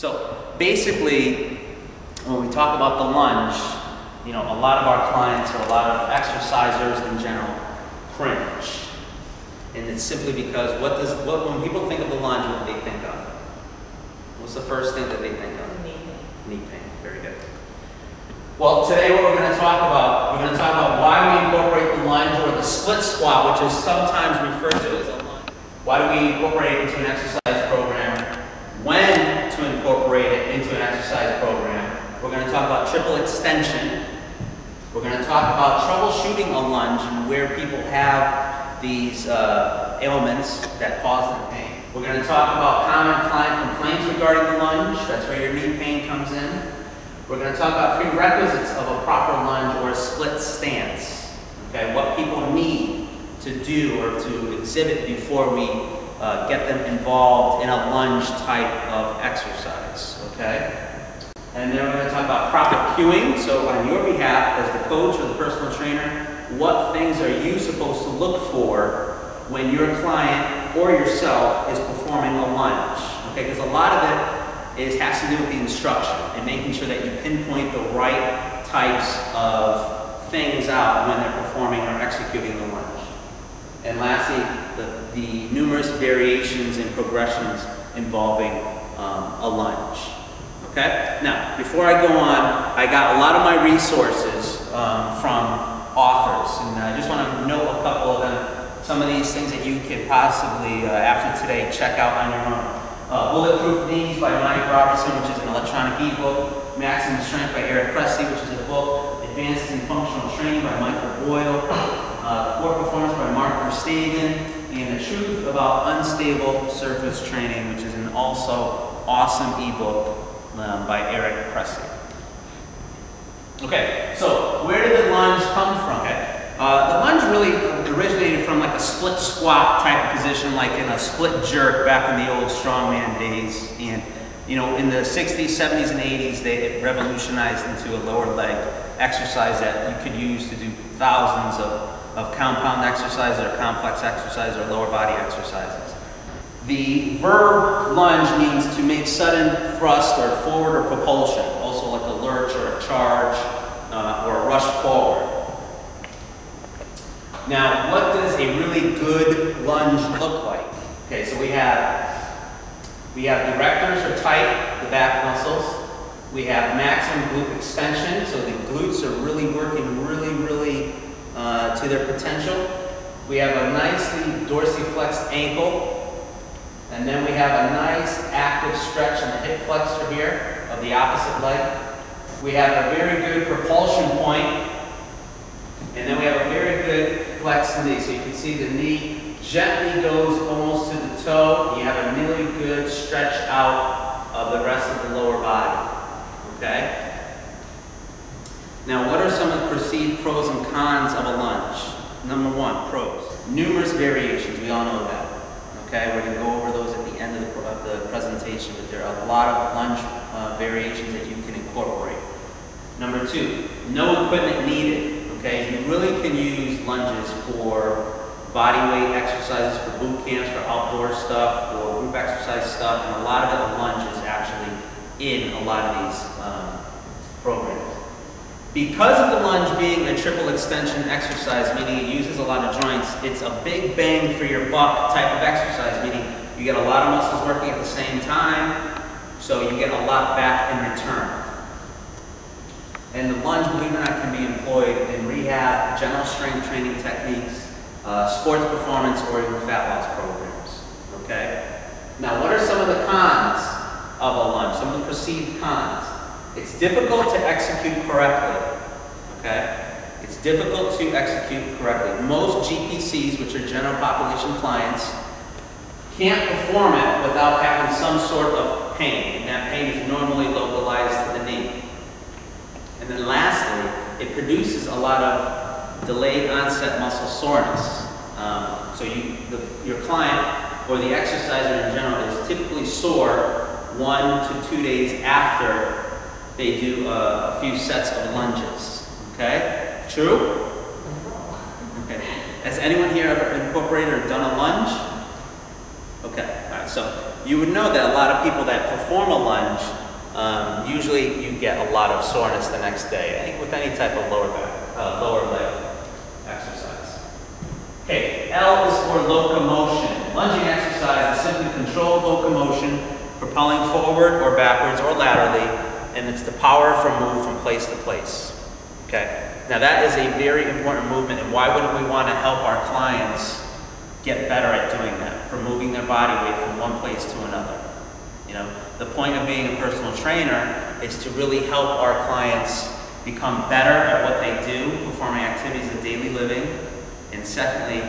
So basically, when we talk about the lunge, you know, a lot of our clients or a lot of exercisers in general cringe. And it's simply because when people think of the lunge, what do they think of? What's the first thing that they think of? Knee pain. Knee pain. Very good. Well, today what we're going to talk about why we incorporate the lunge or the split squat, which is sometimes referred to as a lunge. Why do we incorporate it into an exercise program? When to incorporate it into an exercise program. We're going to talk about triple extension. We're going to talk about troubleshooting a lunge and where people have these ailments that cause the pain. We're going to talk about common client complaints regarding the lunge. That's where your knee pain comes in. We're going to talk about prerequisites of a proper lunge or a split stance. Okay, what people need to do or to exhibit before we get them involved in a lunge type of exercise. Okay. And then we're going to talk about proper cueing. So on your behalf, as the coach or the personal trainer, what things are you supposed to look for when your client or yourself is performing a lunge? Okay, because a lot of it has to do with the instruction and making sure that you pinpoint the right types of things out when they're performing or executing the lunge. And lastly, the numerous variations and progressions involving a lunge. Okay? Now, before I go on, I got a lot of my resources from authors, and I just want to note a couple of them. Some of these things that you could possibly, after today, check out on your own. Bulletproof Knees by Mike Robertson, which is an electronic ebook. Maximum Strength by Eric Cressey, which is a book. Advances in Functional Training by Michael Boyle. Core Performance by Mark Verstegen. And The Truth About Unstable Surface Training, which is an also awesome ebook by Eric Pressey. Okay, so where did the lunge come from? Okay. The lunge really originated from like a split squat type of position, like in a split jerk back in the old strongman days. And you know, in the 60s, 70s, and 80s, it revolutionized into a lower leg exercise that you could use to do thousands of compound exercises or complex exercises or lower body exercises. The verb lunge means to make sudden thrust or forward or propulsion, also like a lurch or a charge or a rush forward. Now, what does a really good lunge look like? Okay, so we have erectors or tight, the back muscles. We have maximum glute extension, so the glutes are really working really to their potential. We have a nicely dorsiflexed ankle. And then we have a nice active stretch in the hip flexor here of the opposite leg. We have a very good propulsion point. And then we have a very good flex knee. So you can see the knee gently goes almost to the toe. You have a really good stretch out of the rest of the lower body. Okay? Now, what are some of the perceived pros and cons of a lunge? Number one, pros. Numerous variations. We all know that. Okay, we're going to go over those at the end of the presentation, but there are a lot of lunge variations that you can incorporate. Number two, no equipment needed. Okay, you really can use lunges for body weight exercises, for boot camps, for outdoor stuff, for group exercise stuff, and a lot of the lunge is actually in a lot of these programs. Because of the lunge being a triple extension exercise, meaning it uses a lot of joints, it's a big bang for your buck type of exercise, meaning you get a lot of muscles working at the same time, so you get a lot back in return. And the lunge, believe it or not, can be employed in rehab, general strength training techniques, sports performance, or even fat loss programs. Okay? Now, what are some of the cons of a lunge? Some of the perceived cons. It's difficult to execute correctly, okay? It's difficult to execute correctly. Most GPCs, which are general population clients, can't perform it without having some sort of pain, and that pain is normally localized to the knee. And then lastly, it produces a lot of delayed onset muscle soreness. So your client or the exerciser in general is typically sore 1 to 2 days after they do a few sets of lunges. Okay? True? Okay. Has anyone here ever incorporated or done a lunge? Okay. All right. So you would know that a lot of people that perform a lunge, usually you get a lot of soreness the next day, I think, with any type of lower back, lower leg exercise. Okay, L is for locomotion. Lunging exercise is simply controlled locomotion, propelling forward or backwards or laterally, and it's the power from move from place to place. Okay. Now that is a very important movement, and why wouldn't we want to help our clients get better at doing that, for moving their body weight from one place to another? You know, the point of being a personal trainer is to really help our clients become better at what they do, performing activities of daily living, and secondly,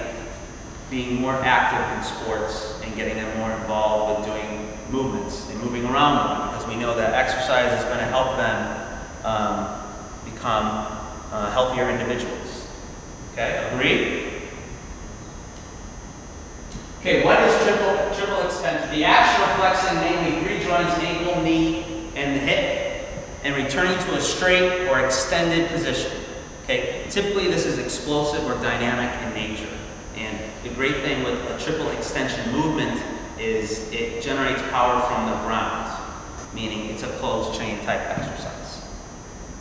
being more active in sports and getting them more involved with doing movements and moving around more, because we know that exercise is going to help them become healthier individuals. Okay, agreed? Okay, what is triple extension? The action of flexing mainly three joints, ankle, knee, and the hip, and returning to a straight or extended position. Okay, typically this is explosive or dynamic in nature. And the great thing with a triple extension movement is it generates power from the ground, meaning it's a closed chain type exercise.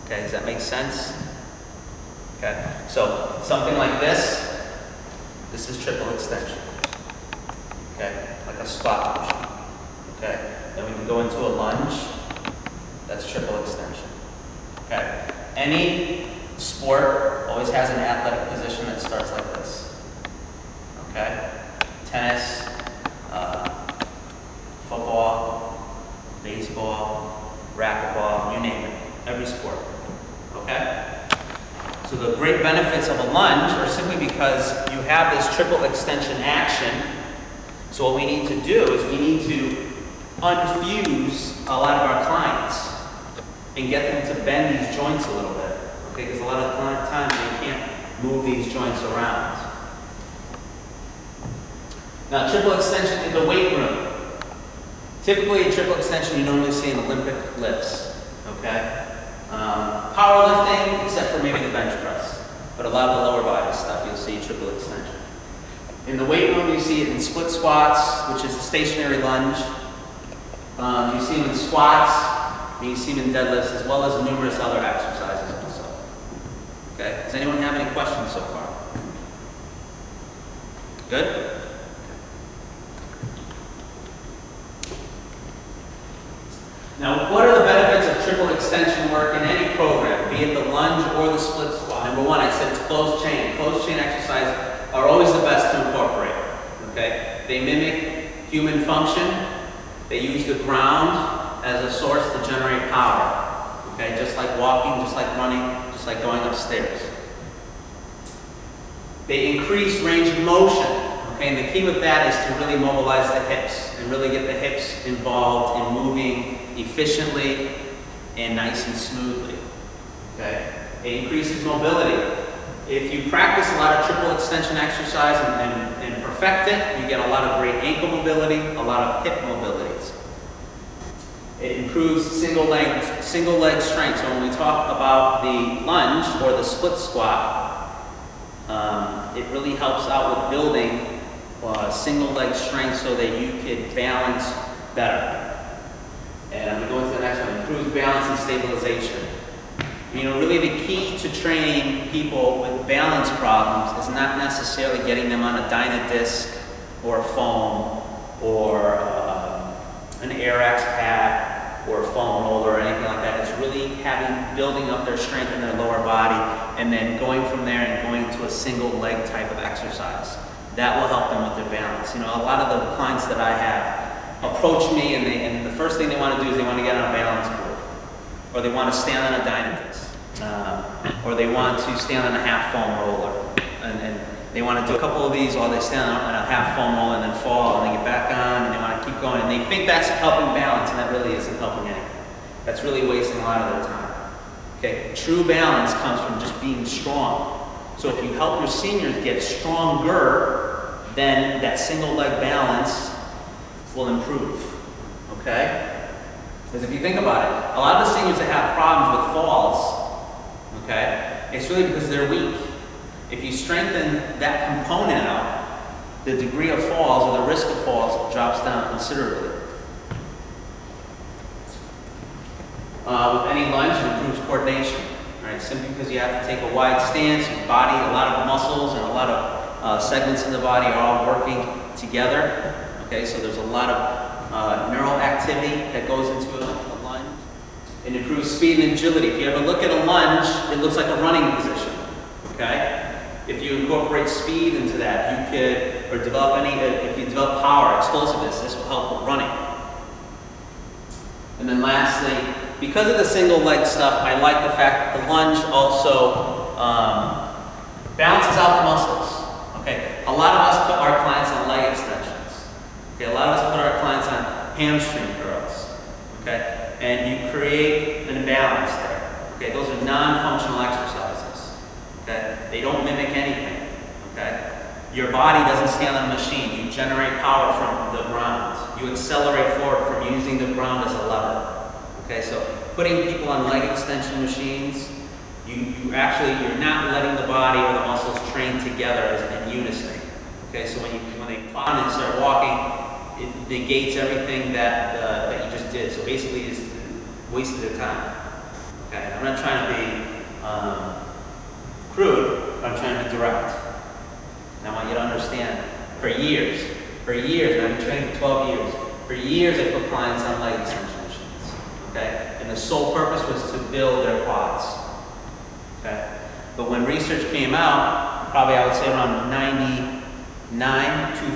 Okay, does that make sense? Okay, so something like this, this is triple extension. Okay, like a squat motion. Okay, then we can go into a lunge. That's triple extension. Okay, any sport always has an athletic position that starts like this. Okay, tennis, football, baseball, racquetball, you name it, every sport. Okay. So the great benefits of a lunge are simply because you have this triple extension action. So what we need to do is we need to unfuse a lot of our clients and get them to bend these joints a little bit. Okay, because a lot of the time they can't move these joints around. Now, triple extension in the weight room. Typically, a triple extension you normally see in Olympic lifts. Okay. Powerlifting, except for maybe the bench press, but a lot of the lower body stuff you'll see triple extension. In the weight room, you see it in split squats, which is a stationary lunge. You see them in squats, and you see them in deadlifts, as well as numerous other exercises also. Okay, does anyone have any questions so far? Good? Now, what are the benefits of triple extension work in any program, be it the lunge or the split squat? Number one, I said it's closed chain. Closed chain exercises are always the best to incorporate, okay? They mimic human function. They use the ground as a source to generate power, okay? Just like walking, just like running, just like going upstairs. They increase range of motion, okay? And the key with that is to really mobilize the hips and really get the hips involved in moving efficiently and nice and smoothly. Okay, it increases mobility. If you practice a lot of triple extension exercise and perfect it, you get a lot of great ankle mobility, a lot of hip mobilities. It improves single leg strength. So when we talk about the lunge or the split squat, it really helps out with building single leg strength so that you can balance better. And I'm going to go into the next one, improves balance and stabilization. You know, really the key to training people with balance problems is not necessarily getting them on a Dynadisc or a foam or an AirX pad or a foam roller or anything like that. It's really building up their strength in their lower body and then going from there and going to a single leg type of exercise. That will help them with their balance. You know, a lot of the clients that I have approach me and the first thing they want to do is they want to get on a balance board, or they want to stand on a Dynadisc, or they want to stand on a half foam roller, and they want to do a couple of these while they stand on a half foam roller and then fall, and they get back on, and they want to keep going, and they think that's helping balance, and that really isn't helping anything. That's really wasting a lot of their time. Okay, true balance comes from just being strong. So if you help your seniors get stronger, then that single leg balance will improve, okay? Because if you think about it, a lot of the seniors that have problems with falls, okay, it's really because they're weak. If you strengthen that component out, the degree of falls or the risk of falls drops down considerably. with any lunge and improves coordination. Right? Simply because you have to take a wide stance, your body, a lot of muscles and a lot of segments in the body are all working together. Okay, so there's a lot of neural activity that goes into a lunge. It improves speed and agility. If you ever look at a lunge, it looks like a running position. Okay? If you incorporate speed into that, you could, or develop any, if you develop power, explosiveness, this will help with running. And then lastly, because of the single leg stuff, I like the fact that the lunge also balances out the muscles. Okay, a lot of us put our clients on leg extensions. Okay, a lot of us put our clients on hamstring curls. Okay, and you create an imbalance there. Okay, those are non-functional exercises. Okay, they don't mimic anything. Okay, your body doesn't stand on the machine. You generate power from the ground. You accelerate forward from using the ground as a lever. Okay, so putting people on leg extension machines, you actually, you're not letting the body or the muscles train together as in unison. Okay, so when they plod and start walking, it negates everything that that you just did. So basically, it's wasted their time. Okay, I'm not trying to be crude, but I'm trying to be direct. And I want you to understand. For years, I've been training for 12 years. For years, I put clients on leg extension. Okay? And the sole purpose was to build their quads. Okay? But when research came out, probably I would say around 99, 2000,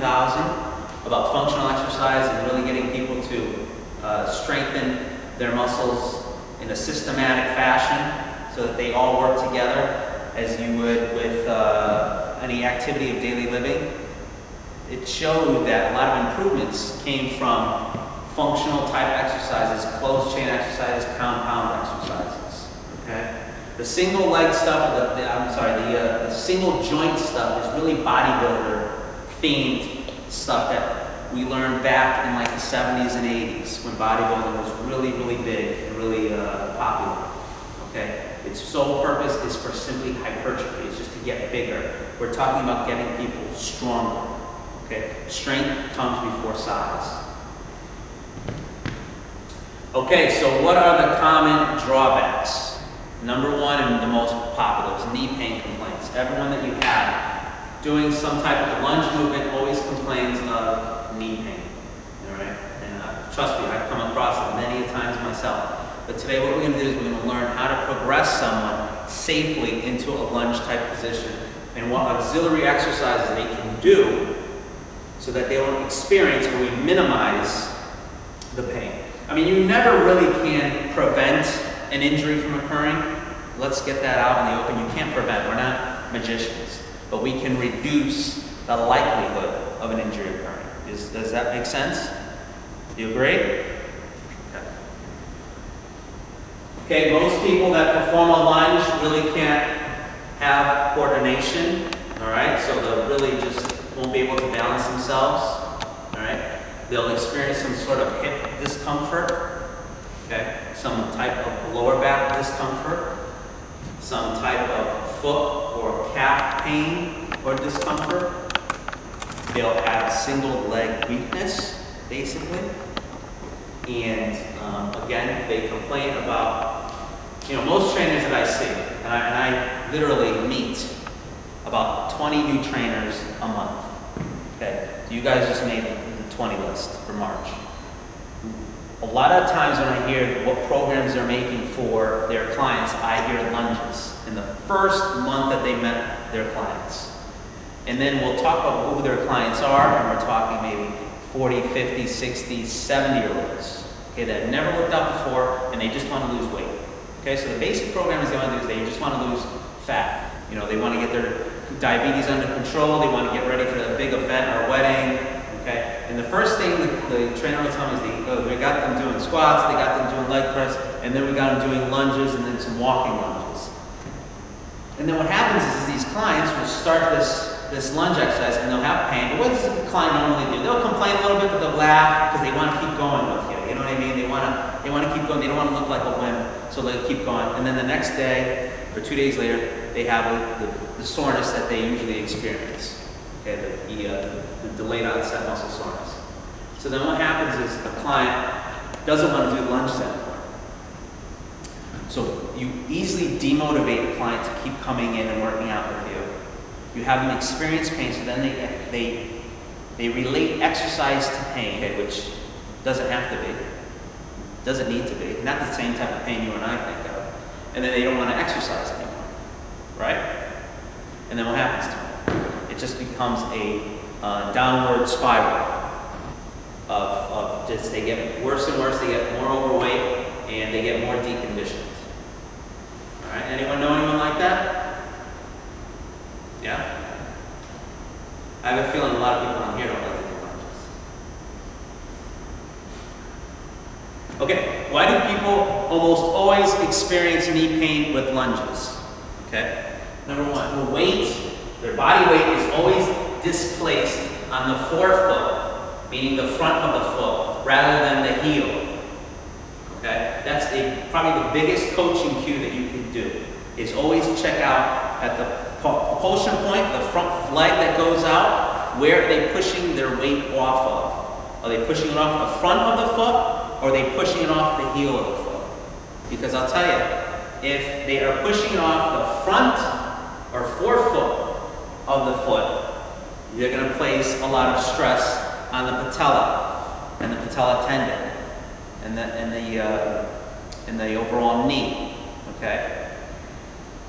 about functional exercise and really getting people to strengthen their muscles in a systematic fashion so that they all work together as you would with any activity of daily living, it showed that a lot of improvements came from functional type exercises, closed chain exercises, compound exercises. Okay, the single leg stuff, the single joint stuff is really bodybuilder themed stuff that we learned back in like the 70s and 80s when bodybuilding was really, really big and really popular. Okay, its sole purpose is for simply hypertrophy. It's just to get bigger. We're talking about getting people stronger. Okay, strength comes before size. Okay, so what are the common drawbacks? Number one and the most popular is knee pain complaints. Everyone that you have doing some type of lunge movement always complains of knee pain. All right, and trust me, I've come across it many times myself. But today what we're going to do is we're going to learn how to progress someone safely into a lunge type position and what auxiliary exercises they can do so that they don't experience or we minimize the pain. I mean, you never really can prevent an injury from occurring. Let's get that out in the open. You can't prevent. We're not magicians. But we can reduce the likelihood of an injury occurring. Does that make sense? Do you agree? Okay, most people that perform a lunge really can't have coordination. All right, so they'll really just won't be able to balance themselves. They'll experience some sort of hip discomfort, okay? Some type of lower back discomfort, some type of foot or calf pain or discomfort. They'll have single leg weakness, basically. And again, they complain about, you know, most trainers that I see, and I literally meet about 20 new trainers a month, okay? You guys just made 20 list for March. A lot of times when I hear what programs they're making for their clients, I hear lunges in the first month that they met their clients. And then we'll talk about who their clients are, and we're talking maybe 40, 50, 60, 70-year-olds, okay, that never worked out before, and they just want to lose weight. Okay, so the basic programs they want to do is they just want to lose fat. You know, they want to get their diabetes under control, they want to get ready for the big event or wedding, okay? And the first thing the trainer will tell me is we got them doing squats, they got them doing leg press, and then we got them doing lunges and then some walking lunges. And then what happens is these clients will start this lunge exercise and they'll have pain. But what does the client normally do? They'll complain a little bit, but they'll laugh because they want to keep going with you. You know what I mean? They want to keep going. They don't want to look like a wimp, so they'll keep going. And then the next day or 2 days later, they have the soreness that they usually experience. Okay, the delayed onset muscle soreness. So then what happens is the client doesn't want to do lunges anymore. So you easily demotivate a client to keep coming in and working out with you. You have them experience pain, so then they relate exercise to pain, which doesn't have to be, doesn't need to be, not the same type of pain you and I think of. And then they don't want to exercise anymore, right? And then what happens to them? It just becomes a downward spiral of just, they get worse and worse, they get more overweight, and they get more deconditioned. All right, anyone know anyone like that? Yeah? I have a feeling a lot of people on here don't like to do lunges. Okay, why do people almost always experience knee pain with lunges? Okay, number one, the weight, their body weight is always displaced on the forefoot, meaning the front of the foot, rather than the heel. Okay, that's probably the biggest coaching cue that you can do, is always check out at the propulsion point, the front leg that goes out, where are they pushing their weight off of? Are they pushing it off the front of the foot, or are they pushing it off the heel of the foot? Because I'll tell you, if they are pushing it off the front or forefoot of the foot, they're going to place a lot of stress on the patella and the patella tendon and the overall knee. Okay.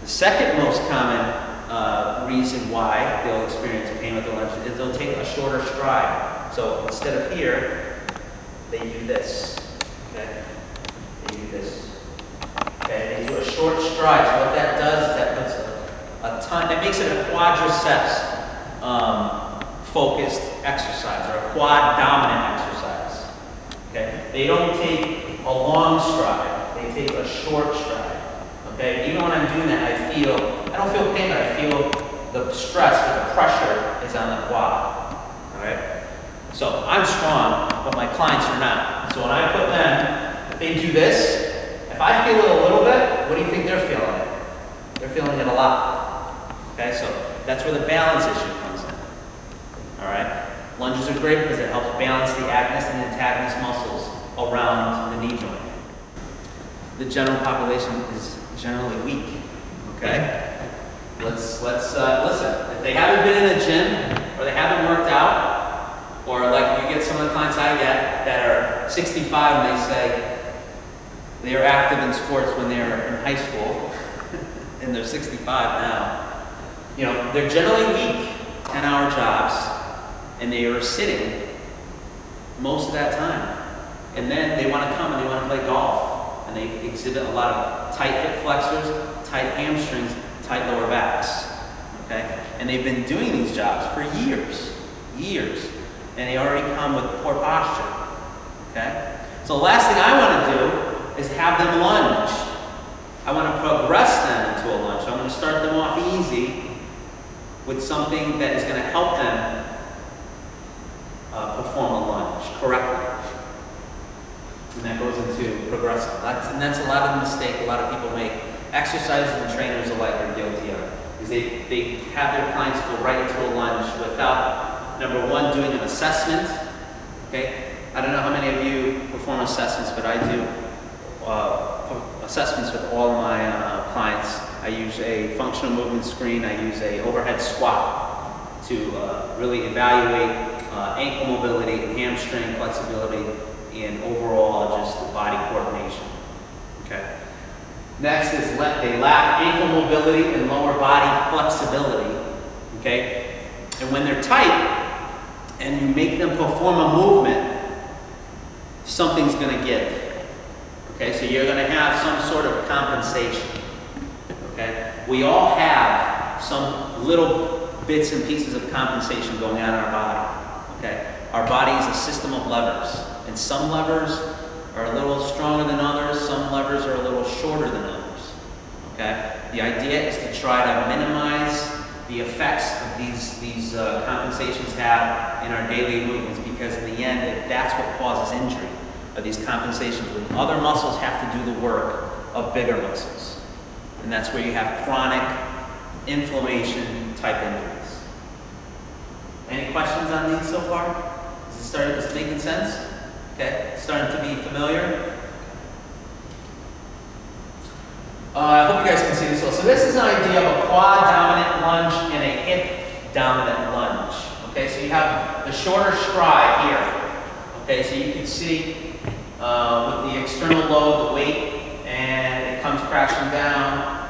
The second most common reason why they'll experience pain with the lunges is they'll take a shorter stride. So instead of here, they do this. Okay? They do this. Okay, they do a short stride. So what that does is that puts a ton, that makes it a quadriceps focused exercise, or a quad dominant exercise. Okay? They don't take a long stride, they take a short stride. Okay? Even when I'm doing that, I don't feel pain, but I feel the stress or the pressure is on the quad. Alright? So I'm strong, but my clients are not. So when I put them, if they do this, if I feel it a little bit, what do you think they're feeling? They're feeling it a lot. Okay, so that's where the balance issue comes in. Alright? Lunges are great because it helps balance the agonist and antagonist muscles around the knee joint. The general population is generally weak. Okay? Let's listen. If they haven't been in the gym, or they haven't worked out, or like you get some of the clients I get that are 65 and they say they were active in sports when they were in high school and they're 65 now, you know, they're generally weak, 10-hour jobs, and they are sitting most of that time. And then they want to come and they want to play golf, and they exhibit a lot of tight hip flexors, tight hamstrings, tight lower backs, okay? And they've been doing these jobs for years, and they already come with poor posture, okay? So the last thing I want to do is have them lunge. I want to progress them into a lunge. I'm going to start them off easy with something that is going to help them perform a lunge correctly. And that goes into progressing. And that's a lot of mistake a lot of people make. Exercises and trainers alike are guilty of, because they have their clients go right into a lunge without, number one, doing an assessment. Okay, I don't know how many of you perform assessments, but I do assessments with all my clients. I use a functional movement screen. I use a overhead squat to really evaluate ankle mobility, hamstring flexibility, and overall just body coordination. Okay. Next is they lack ankle mobility and lower body flexibility, okay? And when they're tight and you make them perform a movement, something's going to give, okay? So you're going to have some sort of compensation, okay? We all have some little bits and pieces of compensation going on in our body, okay? Our body is a system of levers, and some levers are a little stronger than others, some levers are a little shorter than others, okay? The idea is to try to minimize the effects that these compensations have in our daily movements, because in the end, if that's what causes injury, are these compensations when other muscles have to do the work of bigger muscles. And that's where you have chronic inflammation type injuries. Any questions on these so far? Is this making sense? Okay, starting to be familiar? I hope you guys can see this well. So this is an idea of a quad dominant lunge and a hip dominant lunge. Okay, so you have the shorter stride here. Okay, so you can see with the external load, the weight, and it comes crashing down.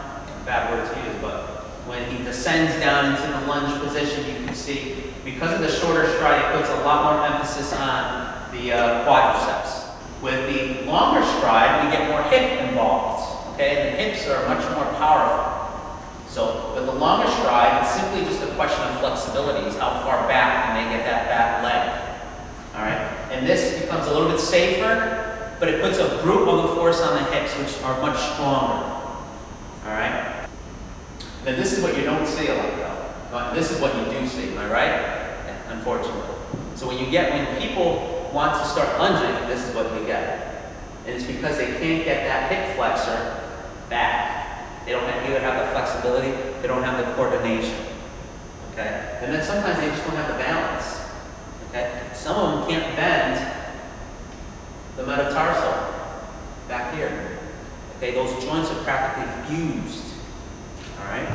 Bad word to use, but when he descends down into the lunge position, you can see because of the shorter stride, it puts a lot more emphasis on the quadriceps. With the longer stride, we get more hip involved. Okay, and the hips are much more powerful. So with the longer stride, it's simply just a question of flexibility, is how far back can they get that back leg. All right, and this becomes a little bit safer, but it puts a brutal force on the hips, which are much stronger. All right. Now this is what you don't see a lot, though. This is what you do see, am I right? Yeah, unfortunately. So when people want to start lunging, this is what we get. And it's because they can't get that hip flexor back. They don't either have the flexibility, they don't have the coordination. Okay? And then sometimes they just don't have the balance. Okay? Some of them can't bend the metatarsal back here. Okay, those joints are practically fused. Alright?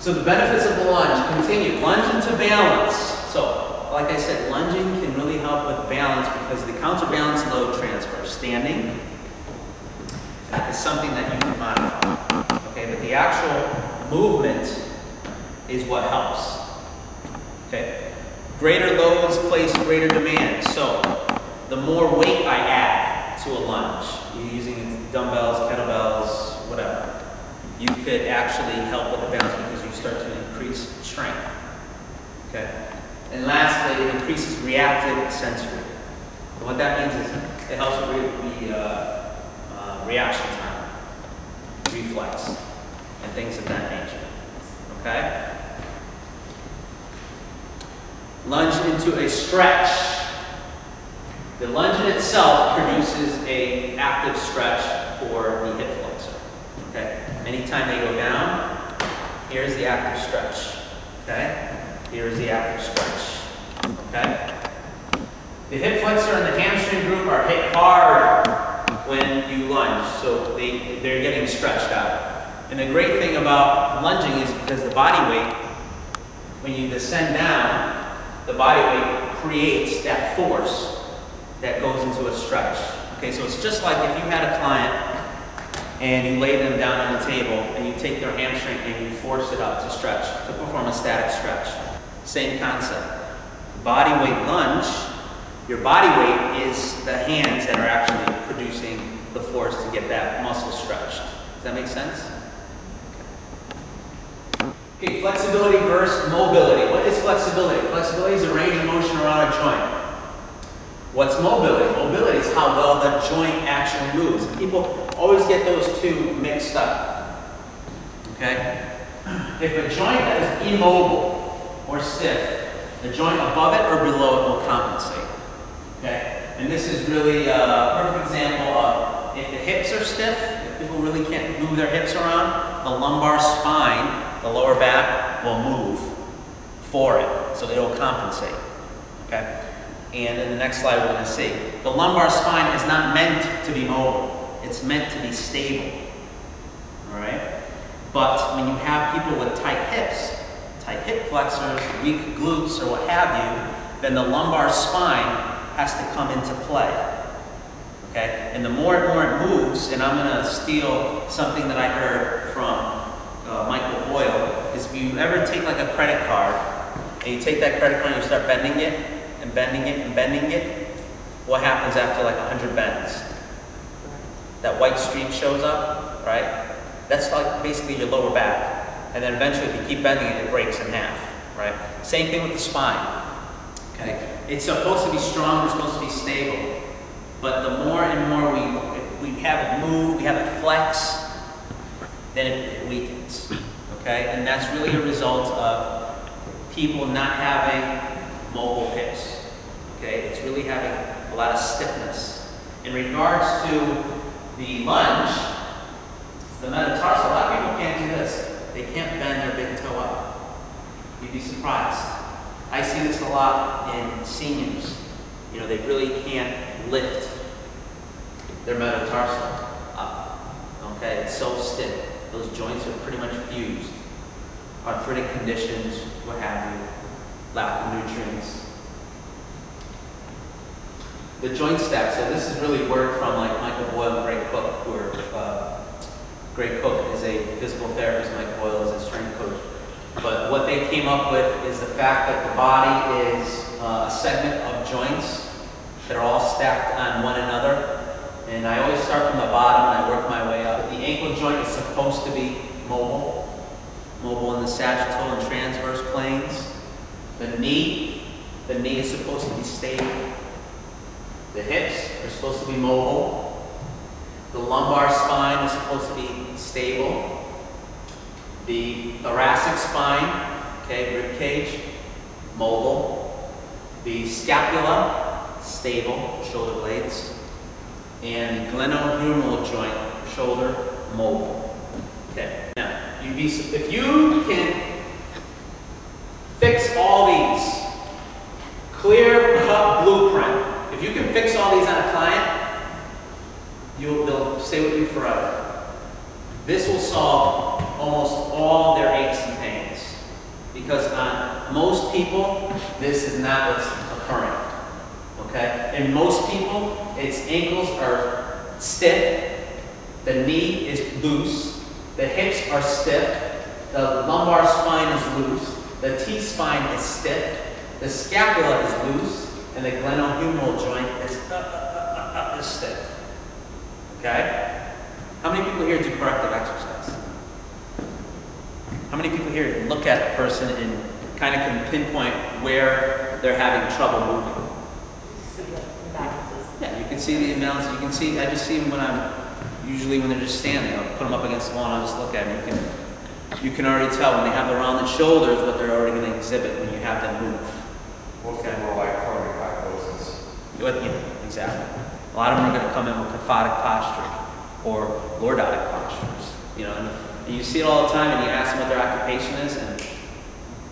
So the benefits of the lunge continue. Lunge into balance. So like I said, lunging can really help with balance because the counterbalance load transfer, standing, that is something that you can modify. Okay, but the actual movement is what helps. Okay, greater loads place greater demand. So the more weight I add to a lunge, you're using dumbbells, kettlebells, whatever, you could actually help with the balance because you start to increase strength. Okay. And lastly, it increases reactive sensory. And what that means is it helps with the reaction time, reflex, and things of that nature. Okay? Lunge into a stretch. The lunge in itself produces an active stretch for the hip flexor. Okay? Anytime they go down, here's the active stretch. Okay? Here's the active stretch. Okay? The hip flexor and the hamstring group are hit hard when you lunge, so they're getting stretched out. And the great thing about lunging is because the body weight, when you descend down, the body weight creates that force that goes into a stretch. Okay, so it's just like if you had a client and you lay them down on the table and you take their hamstring and you force it up to stretch, to perform a static stretch. Same concept. Body weight lunge, your body weight is the hands that are actually producing the force to get that muscle stretched. Does that make sense? Okay, flexibility versus mobility. What is flexibility? Flexibility is a range of motion around a joint. What's mobility? Mobility is how well the joint actually moves. People always get those two mixed up. Okay? If a joint that is immobile, or stiff, the joint above it or below it will compensate. Okay, and this is really a perfect example of if the hips are stiff, if people really can't move their hips around, the lumbar spine, the lower back, will move for it, so it'll compensate. Okay, and in the next slide we're going to see the lumbar spine is not meant to be mobile; it's meant to be stable. All right, but when you have people with tight hips, tight hip flexors, weak glutes, or what have you, then the lumbar spine has to come into play. Okay? And the more and more it moves, and I'm going to steal something that I heard from Michael Boyle, is if you ever take like a credit card, and you take that credit card and you start bending it, and bending it, and bending it, what happens after like 100 bends? That white streak shows up, right? That's like basically your lower back. And then eventually, if you keep bending it, it breaks in half, right? Same thing with the spine. Okay, it's supposed to be strong, it's supposed to be stable. But the more and more we have it move, we have it flex, then it weakens, okay? And that's really a result of people not having mobile hips, okay? It's really having a lot of stiffness. In regards to the lunge, the metatarsal, a lot of people can't do this. They can't bend their big toe up. You'd be surprised. I see this a lot in seniors. You know, they really can't lift their metatarsal up. Okay, it's so stiff. Those joints are pretty much fused. Arthritic conditions, what have you, lack of nutrients. The joint stack, so this is really work from like Michael Boyle and Greg Cook, who are, Greg Cook is a physical therapist, Mike Boyle is a strength coach. But what they came up with is the fact that the body is a segment of joints that are all stacked on one another. And I always start from the bottom and I work my way up. The ankle joint is supposed to be mobile, mobile in the sagittal and transverse planes. The knee is supposed to be stable. The hips are supposed to be mobile. The lumbar spine is supposed to be stable. The thoracic spine, okay, rib cage, mobile. The scapula, stable, shoulder blades. And the glenohumeral joint, shoulder, mobile. Okay, now, you'd be, if you can fix all these, clear-cut blueprint, if you can fix all these on a client, they'll stay with you forever. This will solve almost all their aches and pains, because on most people, this is not what's occurring. Okay? In most people, its ankles are stiff, the knee is loose, the hips are stiff, the lumbar spine is loose, the T-spine is stiff, the scapula is loose, and the glenohumeral joint is stiff. Okay? How many people here do corrective exercise? How many people here look at a person and kind of can pinpoint where they're having trouble moving? You can see the imbalance. You can see, I just see them when I'm, usually when they're just standing, I'll put them up against the wall and I'll just look at them. You can already tell when they have the rounded shoulders what they're already going to exhibit when you have them move. Most of them are like chronic kyphosis. Yeah, exactly. A lot of them are going to come in with kyphotic posture or lordotic postures. You know, and you see it all the time and you ask them what their occupation is and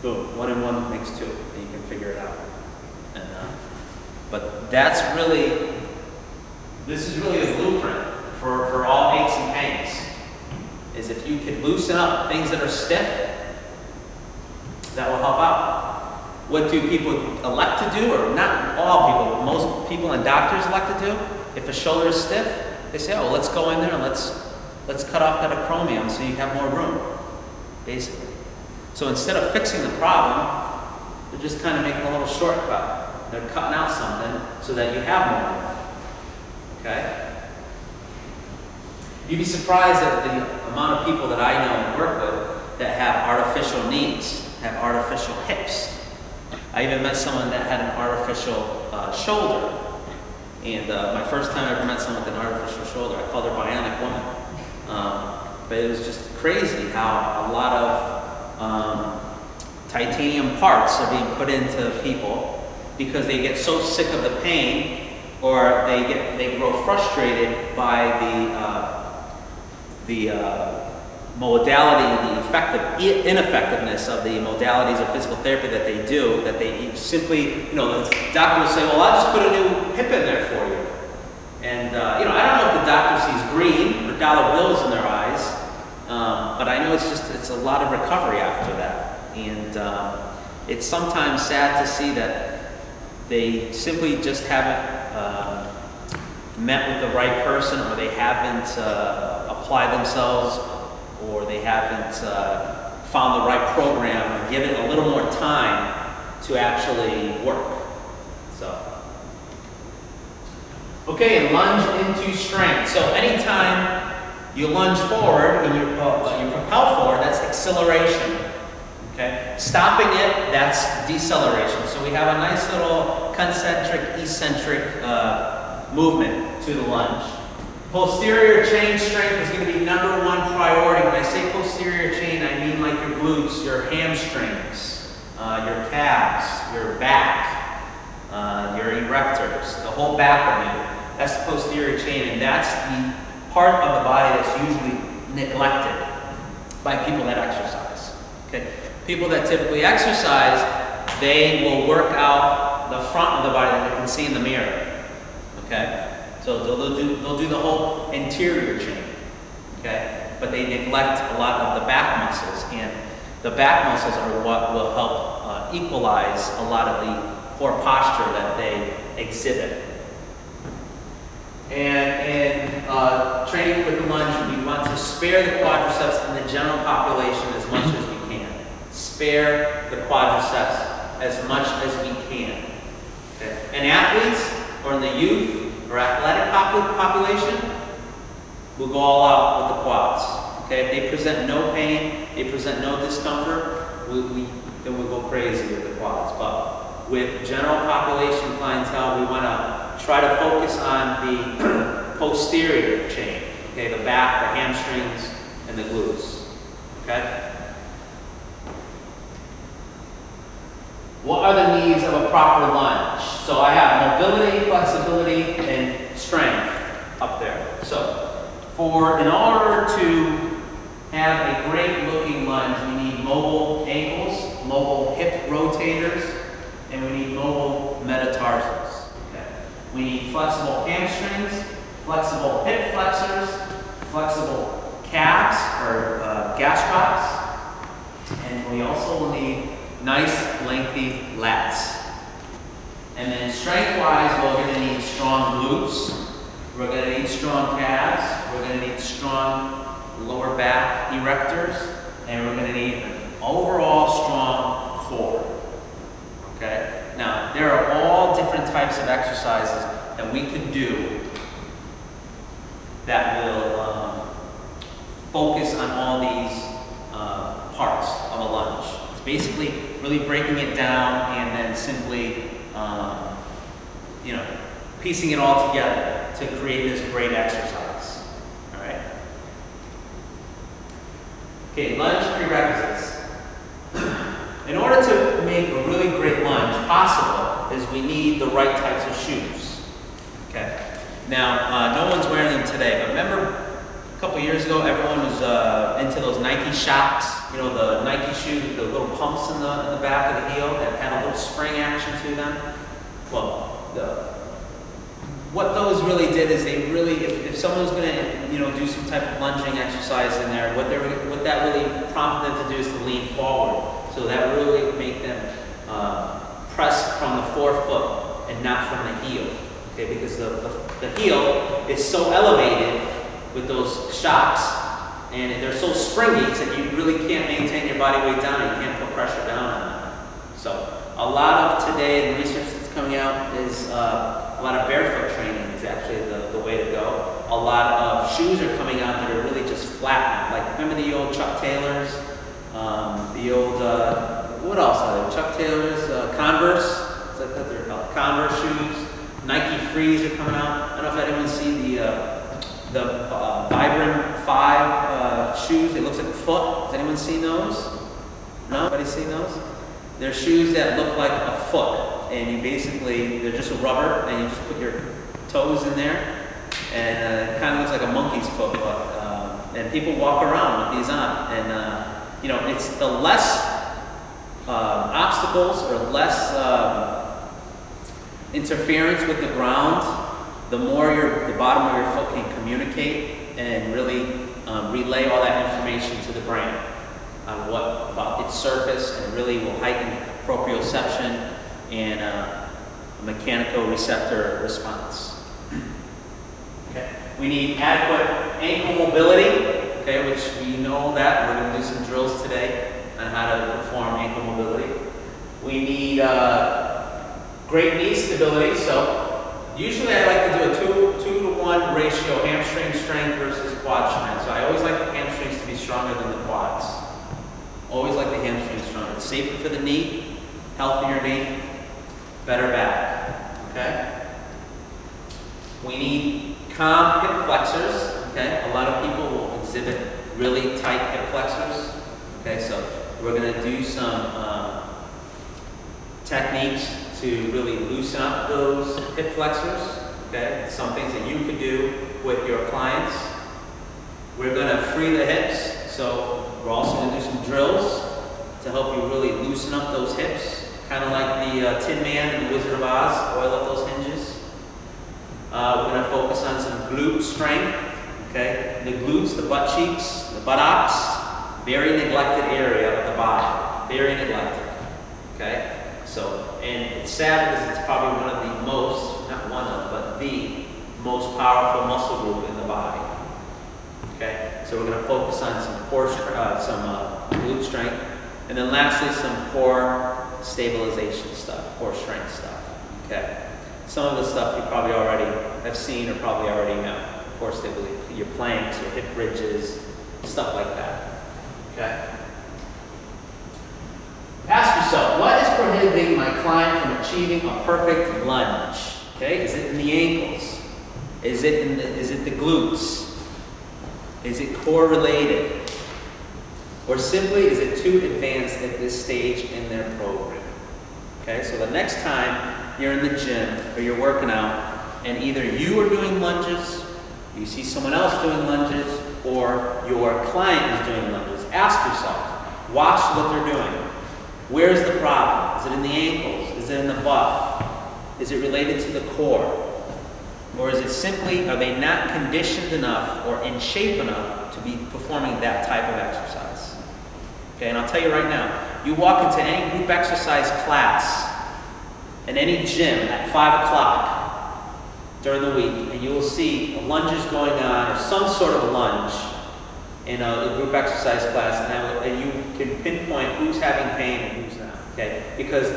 boom, one and one makes two and you can figure it out. And, but that's really, this is really a blueprint for all aches and pains, is if you could loosen up things that are stiff, that will help out. What do people elect to do, or not all people, but most people and doctors elect to do? If a shoulder is stiff, they say, oh, well, let's go in there and let's cut off that acromion so you have more room, basically. So instead of fixing the problem, they're just kind of making a little shortcut. They're cutting out something so that you have more room. Okay? You'd be surprised at the amount of people that I know and work with that have artificial knees, have artificial hips. I even met someone that had an artificial shoulder. And my first time I ever met someone with an artificial shoulder, I called her Bionic Woman. But it was just crazy how a lot of titanium parts are being put into people because they get so sick of the pain, or they grow frustrated by the modality and the ineffectiveness of the modalities of physical therapy that they do, that they simply, you know, the doctor will say, well, I'll just put a new hip in there for you. And, you know, I don't know if the doctor sees green or dollar bills in their eyes, but I know it's just, it's a lot of recovery after that. And it's sometimes sad to see that they simply just haven't met with the right person, or they haven't applied themselves, or they haven't found the right program, or give it a little more time to actually work. So, okay, and lunge into strength. So anytime you lunge forward, when you propel forward, that's acceleration. Okay, stopping it, that's deceleration. So we have a nice little concentric, eccentric movement to the lunge. Posterior chain strength is going to be number one priority. When I say posterior chain, I mean like your glutes, your hamstrings, your calves, your back, your erectors, the whole back of you. That's the posterior chain, and that's the part of the body that's usually neglected by people that exercise. Okay? People that typically exercise, they will work out the front of the body that they can see in the mirror. Okay, so they'll do the whole anterior chain. Okay, but they neglect a lot of the back muscles, and the back muscles are what will help equalize a lot of the poor posture that they exhibit. And in training with lunge, we want to spare the quadriceps in the general population as much as we can. Spare the quadriceps as much as we can. Okay. In athletes, or in the youth, or athletic population, we'll go all out with the quads. Okay? If they present no pain, they present no discomfort, then we'll go crazy with the quads. But with general population clientele, we want to try to focus on the posterior chain, okay, the back, the hamstrings, and the glutes, okay? What are the needs of a proper lunge? So I have mobility, flexibility, and strength up there. So in order to have a great looking lunge, we need mobile ankles, mobile hip rotators, and we need mobile metatarsals. We need flexible hamstrings, flexible hip flexors, flexible calves or gastrocs, and we also will need nice lengthy lats. And then strength-wise, we're going to need strong glutes, we're going to need strong calves, we're going to need strong lower back erectors, and we're going to need an overall strong core. Okay. Now, there are all different types of exercises that we can do that will focus on all these parts of a lunge. It's basically really breaking it down and then simply, you know, piecing it all together to create this great exercise. All right. Okay, lunge prerequisites. In order to make a really great lunge possible is we need the right types of shoes. Okay. Now, no one's wearing them today, but remember a couple years ago everyone was into those Nike shocks, you know, the Nike shoes with the little pumps in the back of the heel that had a little spring action to them? Well, what those really did is they really, if someone was going to, you know, do some type of lunging exercise in there, what that really prompted them to do is to lean forward. So that really make them press from the forefoot and not from the heel, okay? Because the heel is so elevated with those shocks, and they're so springy that you really can't maintain your body weight down, and you can't put pressure down on them. So a lot of today, the research that's coming out is a lot of barefoot training is actually the way to go. A lot of shoes are coming out that are really just flat. Like remember the old Chuck Taylors? The old, what else are there? Chuck Taylors, Converse, is that what they're called? Converse shoes, Nike Freeze are coming out. I don't know if anyone's seen the Vibram Five shoes. It looks like a foot. Has anyone seen those? No? Anybody seen those? They're shoes that look like a foot, and you basically, they're just rubber, and you just put your toes in there, and it kind of looks like a monkey's foot, but, and people walk around with these on, and you know, it's the less obstacles or less interference with the ground, the more the bottom of your foot can communicate and really relay all that information to the brain on what about its surface, and really will heighten proprioception and a mechanicoreceptor response. Okay. We need adequate ankle mobility. Okay, which we know that. We're going to do some drills today on how to perform ankle mobility. We need great knee stability. So usually I like to do a 2-to-1 ratio, hamstring strength versus quad strength. So I always like the hamstrings to be stronger than the quads. Always like the hamstrings stronger. It's safer for the knee, healthier knee, better back. Okay. We need calm hip flexors. Okay, a lot of people will exhibit really tight hip flexors. Okay, so we're going to do some techniques to really loosen up those hip flexors. Okay, some things that you could do with your clients. We're going to free the hips, so we're also going to do some drills to help you really loosen up those hips, kind of like the Tin Man and the Wizard of Oz, oil up those hinges. We're going to focus on some glute strength. Okay? The glutes, the butt cheeks, the buttocks, very neglected area of the body. Very neglected. Okay? So, and it's sad because it's probably one of the most, not one of, but the most powerful muscle group in the body. Okay? So we're going to focus on some core, glute strength. And then lastly, some core stabilization stuff, core strength stuff. Okay? Some of the stuff you probably already have seen or probably already know. Core stability, your planks, your hip bridges, stuff like that. Okay? Ask yourself, what is prohibiting my client from achieving a perfect lunge? Okay, is it in the ankles? Is it in the, is it the glutes? Is it core related? Or simply is it too advanced at this stage in their program? Okay, so the next time you're in the gym or you're working out and either you are doing lunges, you see someone else doing lunges, or your client is doing lunges, ask yourself, watch what they're doing. Where's the problem? Is it in the ankles? Is it in the butt? Is it related to the core? Or is it simply, are they not conditioned enough or in shape enough to be performing that type of exercise? Okay, and I'll tell you right now, you walk into any group exercise class in any gym at 5 o'clock during the week, and you will see lunges going on, or some sort of a lunge, in a group exercise class, and you can pinpoint who's having pain and who's not. Okay? Because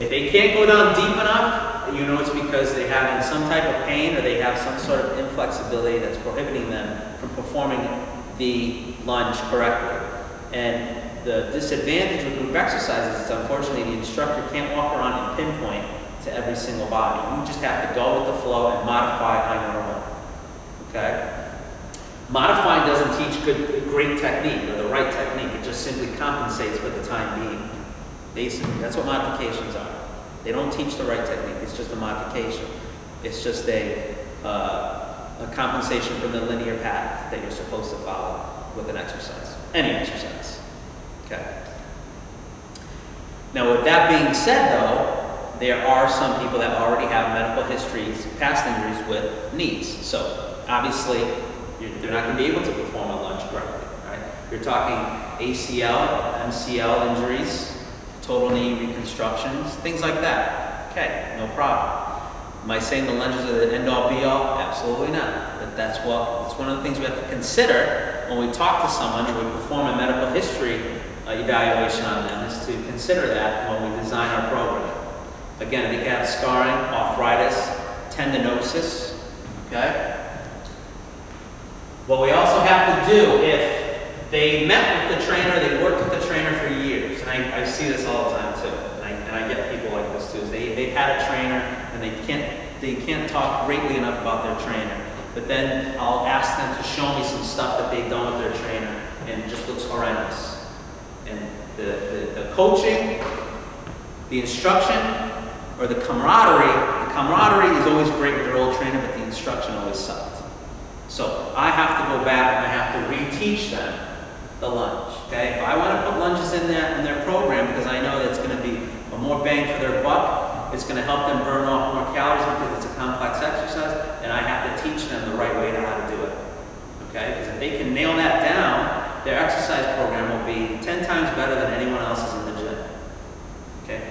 if they can't go down deep enough, you know it's because they're having some type of pain or they have some sort of inflexibility that's prohibiting them from performing the lunge correctly. And the disadvantage with group exercises is, unfortunately, the instructor can't walk around and pinpoint to every single body. You just have to go with the flow and modify on your own. Okay? Modifying doesn't teach great technique or the right technique. It just simply compensates for the time being. Basically, that's what modifications are. They don't teach the right technique. It's just a modification. It's just a compensation from the linear path that you're supposed to follow with an exercise, any exercise. Okay. Now, with that being said, though, there are some people that already have medical histories, past injuries with knees. So obviously, they're not going to be able to perform a lunge correctly, right? You're talking ACL, MCL injuries, total knee reconstructions, things like that. Okay, no problem. Am I saying the lunges are the end-all, be-all? Absolutely not. But that's what, it's one of the things we have to consider when we talk to someone or we perform a medical history evaluation on them, is to consider that when we design our program. Again, they can have scarring, arthritis, tendinosis, okay? What we also have to do, if they met with the trainer, they worked with the trainer for years, and I see this all the time too, and I get people like this too, they've had a trainer and they can't talk greatly enough about their trainer, but then I'll ask them to show me some stuff that they've done with their trainer, and it just looks horrendous. And the coaching, the instruction, or the camaraderie is always great with their old trainer, but the instruction always sucks. So I have to go back and I have to reteach them the lunge. Okay? If I want to put lunges in their program because I know that's going to be a more bang for their buck, it's going to help them burn off more calories because it's a complex exercise, and I have to teach them the right way to how to do it. Okay? Because if they can nail that down, their exercise program will be 10 times better than anyone else's in the gym. Okay?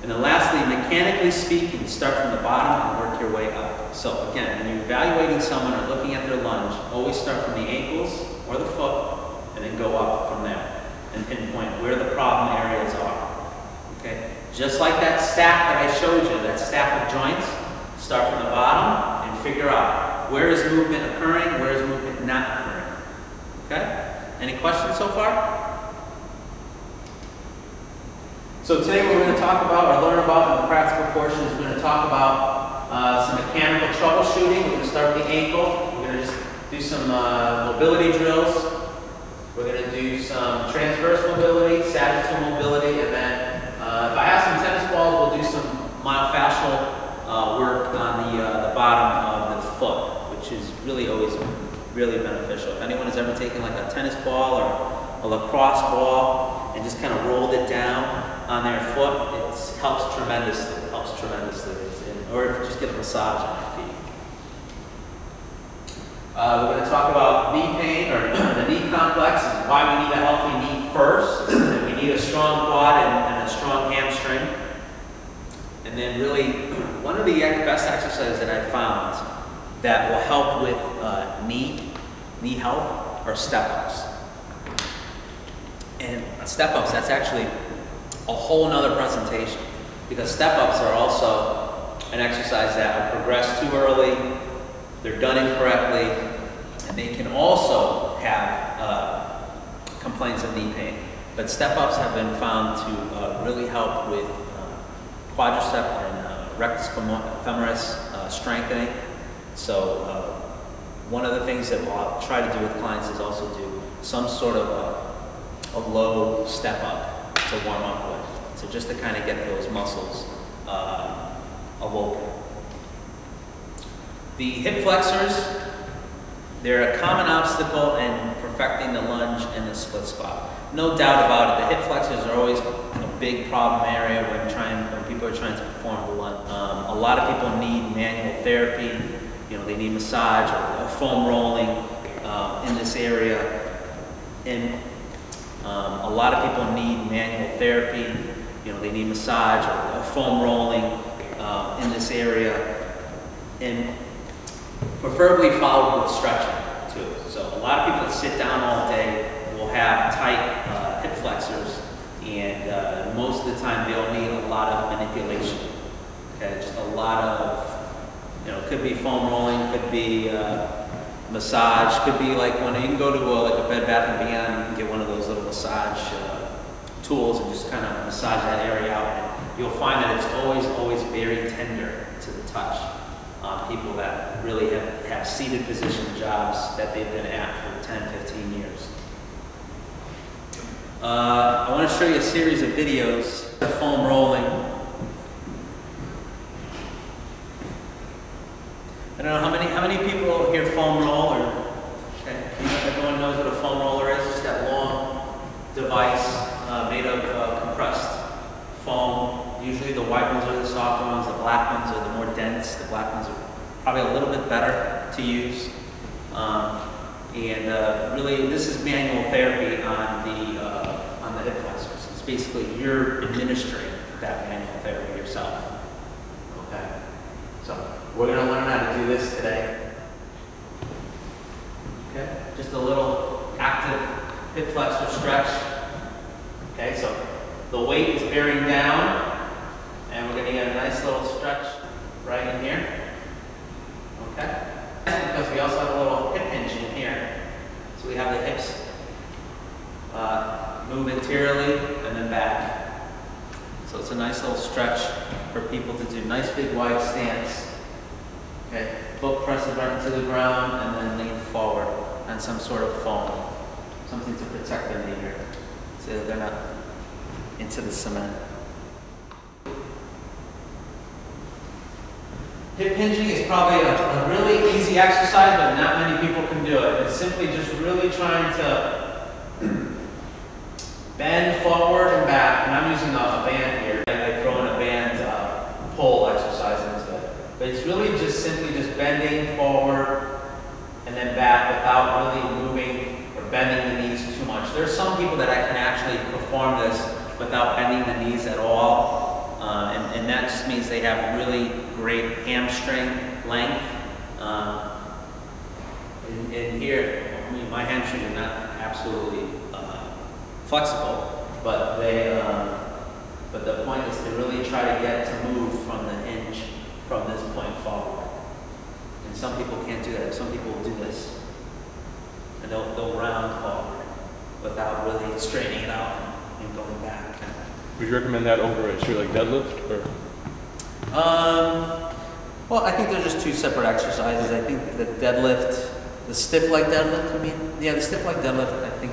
And then lastly, mechanically speaking, start from the bottom and work your way up. So again, when you're evaluating someone or looking at their lunge, always start from the ankles or the foot and then go up from there and pinpoint where the problem areas are. Okay? Just like that stack that I showed you, that stack of joints, start from the bottom and figure out where is movement occurring, where is movement not occurring. Okay? Any questions so far? So today we're going to talk about, or learn about in the practical portion, is we're going to talk about some mechanical troubleshooting. We're going to start with the ankle. We're going to just do some mobility drills. We're going to do some transverse mobility, sagittal mobility, and then if I have some tennis balls, we'll do some myofascial work on the bottom of the foot, which is really always really beneficial. If anyone has ever taken like a tennis ball or a lacrosse ball and just kind of rolled it down on their foot, it helps tremendously. It helps tremendously. Or if you just get a massage on your feet. We're going to talk about knee pain, or the knee complex, and why we need a healthy knee first. We need a strong quad and a strong hamstring. And then really, one of the best exercises that I found that will help with knee health are step-ups. And step-ups, that's actually a whole nother presentation, because step-ups are also an exercise that will progress too early, they're done incorrectly, and they can also have complaints of knee pain. But step-ups have been found to really help with quadricep and rectus femoris strengthening. So one of the things that I'll try to do with clients is also do some sort of a low step-up to warm up with, so just to kind of get those muscles awoken. The hip flexors, they're a common obstacle in perfecting the lunge and the split squat. No doubt about it, the hip flexors are always a big problem area when people are trying to perform the lunge. A lot of people need manual therapy, you know, they need massage or foam rolling in this area. And a lot of people need manual therapy, you know, they need massage or foam rolling in this area. And preferably followed with stretching too. So a lot of people that sit down all day will have tight hip flexors, and most of the time they'll need a lot of manipulation. Okay, just a lot of, you know, could be foam rolling, could be massage, could be like when you can go to like a Bed Bath & Beyond, you can get one of those little massage tools and just kind of massage that area out. And you'll find that it's always very tender to the touch. People that really have seated position jobs that they've been at for 10, 15 years. I want to show you a series of videos of foam rolling. I don't know how many people hear foam roll, or okay, everyone knows what a foam roller is. It's that long device made of compressed foam. Usually the white ones are the soft ones, the black ones are the more dense. The black ones are probably a little bit better to use. Really, this is manual therapy on the hip flexors. It's basically you're administering that manual therapy yourself. Okay. So we're going to learn how to do this today. Okay. Just a little active hip flexor stretch. Okay. So the weight is bearing down. And we're going to get a nice little stretch right in here. Okay? Because we also have a little hip hinge in here. So we have the hips move anteriorly and then back. So it's a nice little stretch for people to do. Nice big wide stance. Okay? Foot presses right into the ground and then lean forward on some sort of foam. Something to protect the knee here, so that they're not into the cement. Hip hinging is probably a really easy exercise, but not many people can do it. It's simply just really trying to bend forward and back. And I'm using a band here. I throw in a band pull exercise into it. But it's really just simply just bending forward and then back without really moving or bending the knees too much. There's some people that I can actually perform this without bending the knees at all. And that just means they have really great hamstring length. And here, I mean, my hamstrings are not absolutely flexible, but they. But the point is to really try to get to move from the hinge from this point forward. And some people can't do that. Some people will do this, and they'll round forward without really straightening it out and going back. Would you recommend that over a shoe like deadlift, or? Well, I think they're just two separate exercises. I think the deadlift, the stiff leg deadlift, I mean, yeah, the stiff leg deadlift, I think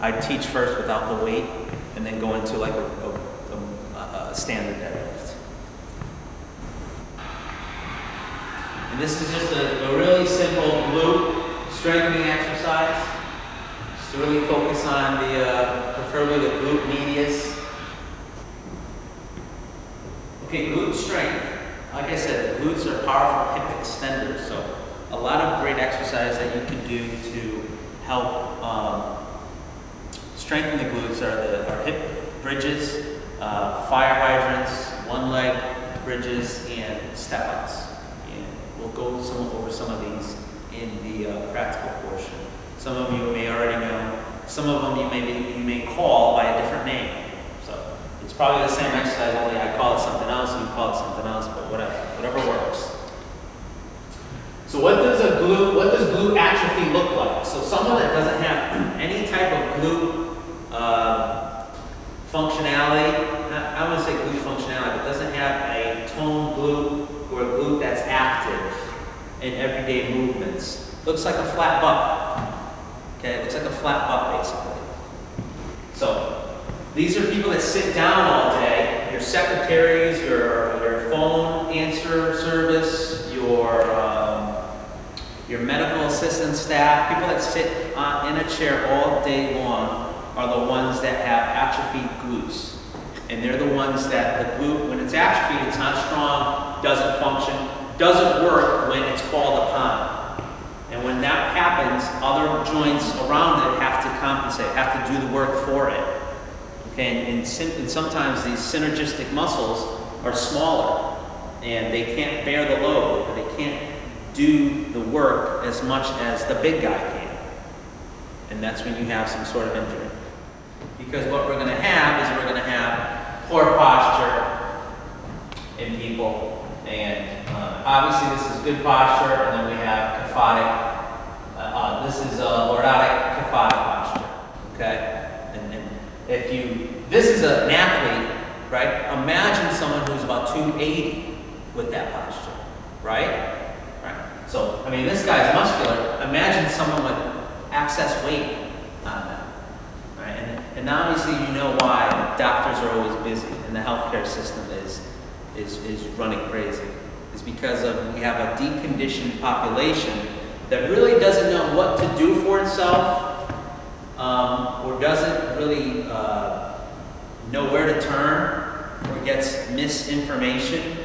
I teach first without the weight and then go into like a standard deadlift. And this is just a really simple glute strengthening exercise. Just to really focus on the, preferably the glute medius. Okay, glute strength. Like I said, the glutes are powerful hip extenders, so a lot of great exercise that you can do to help strengthen the glutes are our hip bridges, fire hydrants, one leg bridges, and step outs. And we'll go over some of these in the practical portion. Some of you may already know. Some of them you may call by a different name. So it's probably the same exercise, only I call it something else and you call it something else, but whatever works. So what does glute atrophy look like? So someone that doesn't have any type of glute functionality, I wouldn't say glute functionality, but doesn't have a toned glute or a glute that's active in everyday movements. Looks like a flat butt. Okay, it looks like a flat butt basically. So these are people that sit down all day. Your secretaries, your phone answer service, your medical assistant staff, people that sit in a chair all day long are the ones that have atrophied glutes. And they're the ones that the glute, when it's atrophied, it's not strong, doesn't function, doesn't work when it's called upon. And when that happens, other joints around it have to compensate, have to do the work for it. Okay, and sometimes these synergistic muscles are smaller and they can't bear the load, or they can't do the work as much as the big guy can. And that's when you have some sort of injury. Because what we're going to have is we're going to have poor posture in people, and obviously this is good posture, and then we have kyphotic, this is lordotic kyphotic posture, okay? And if you, this is an athlete, right? Imagine someone who's about 280 with that posture, right? Right. So, I mean, this guy's muscular. Imagine someone with excess weight on that. And obviously you know why doctors are always busy and the healthcare system is running crazy. It's because we have a deconditioned population that really doesn't know what to do for itself, or doesn't really know where to turn, or gets misinformation,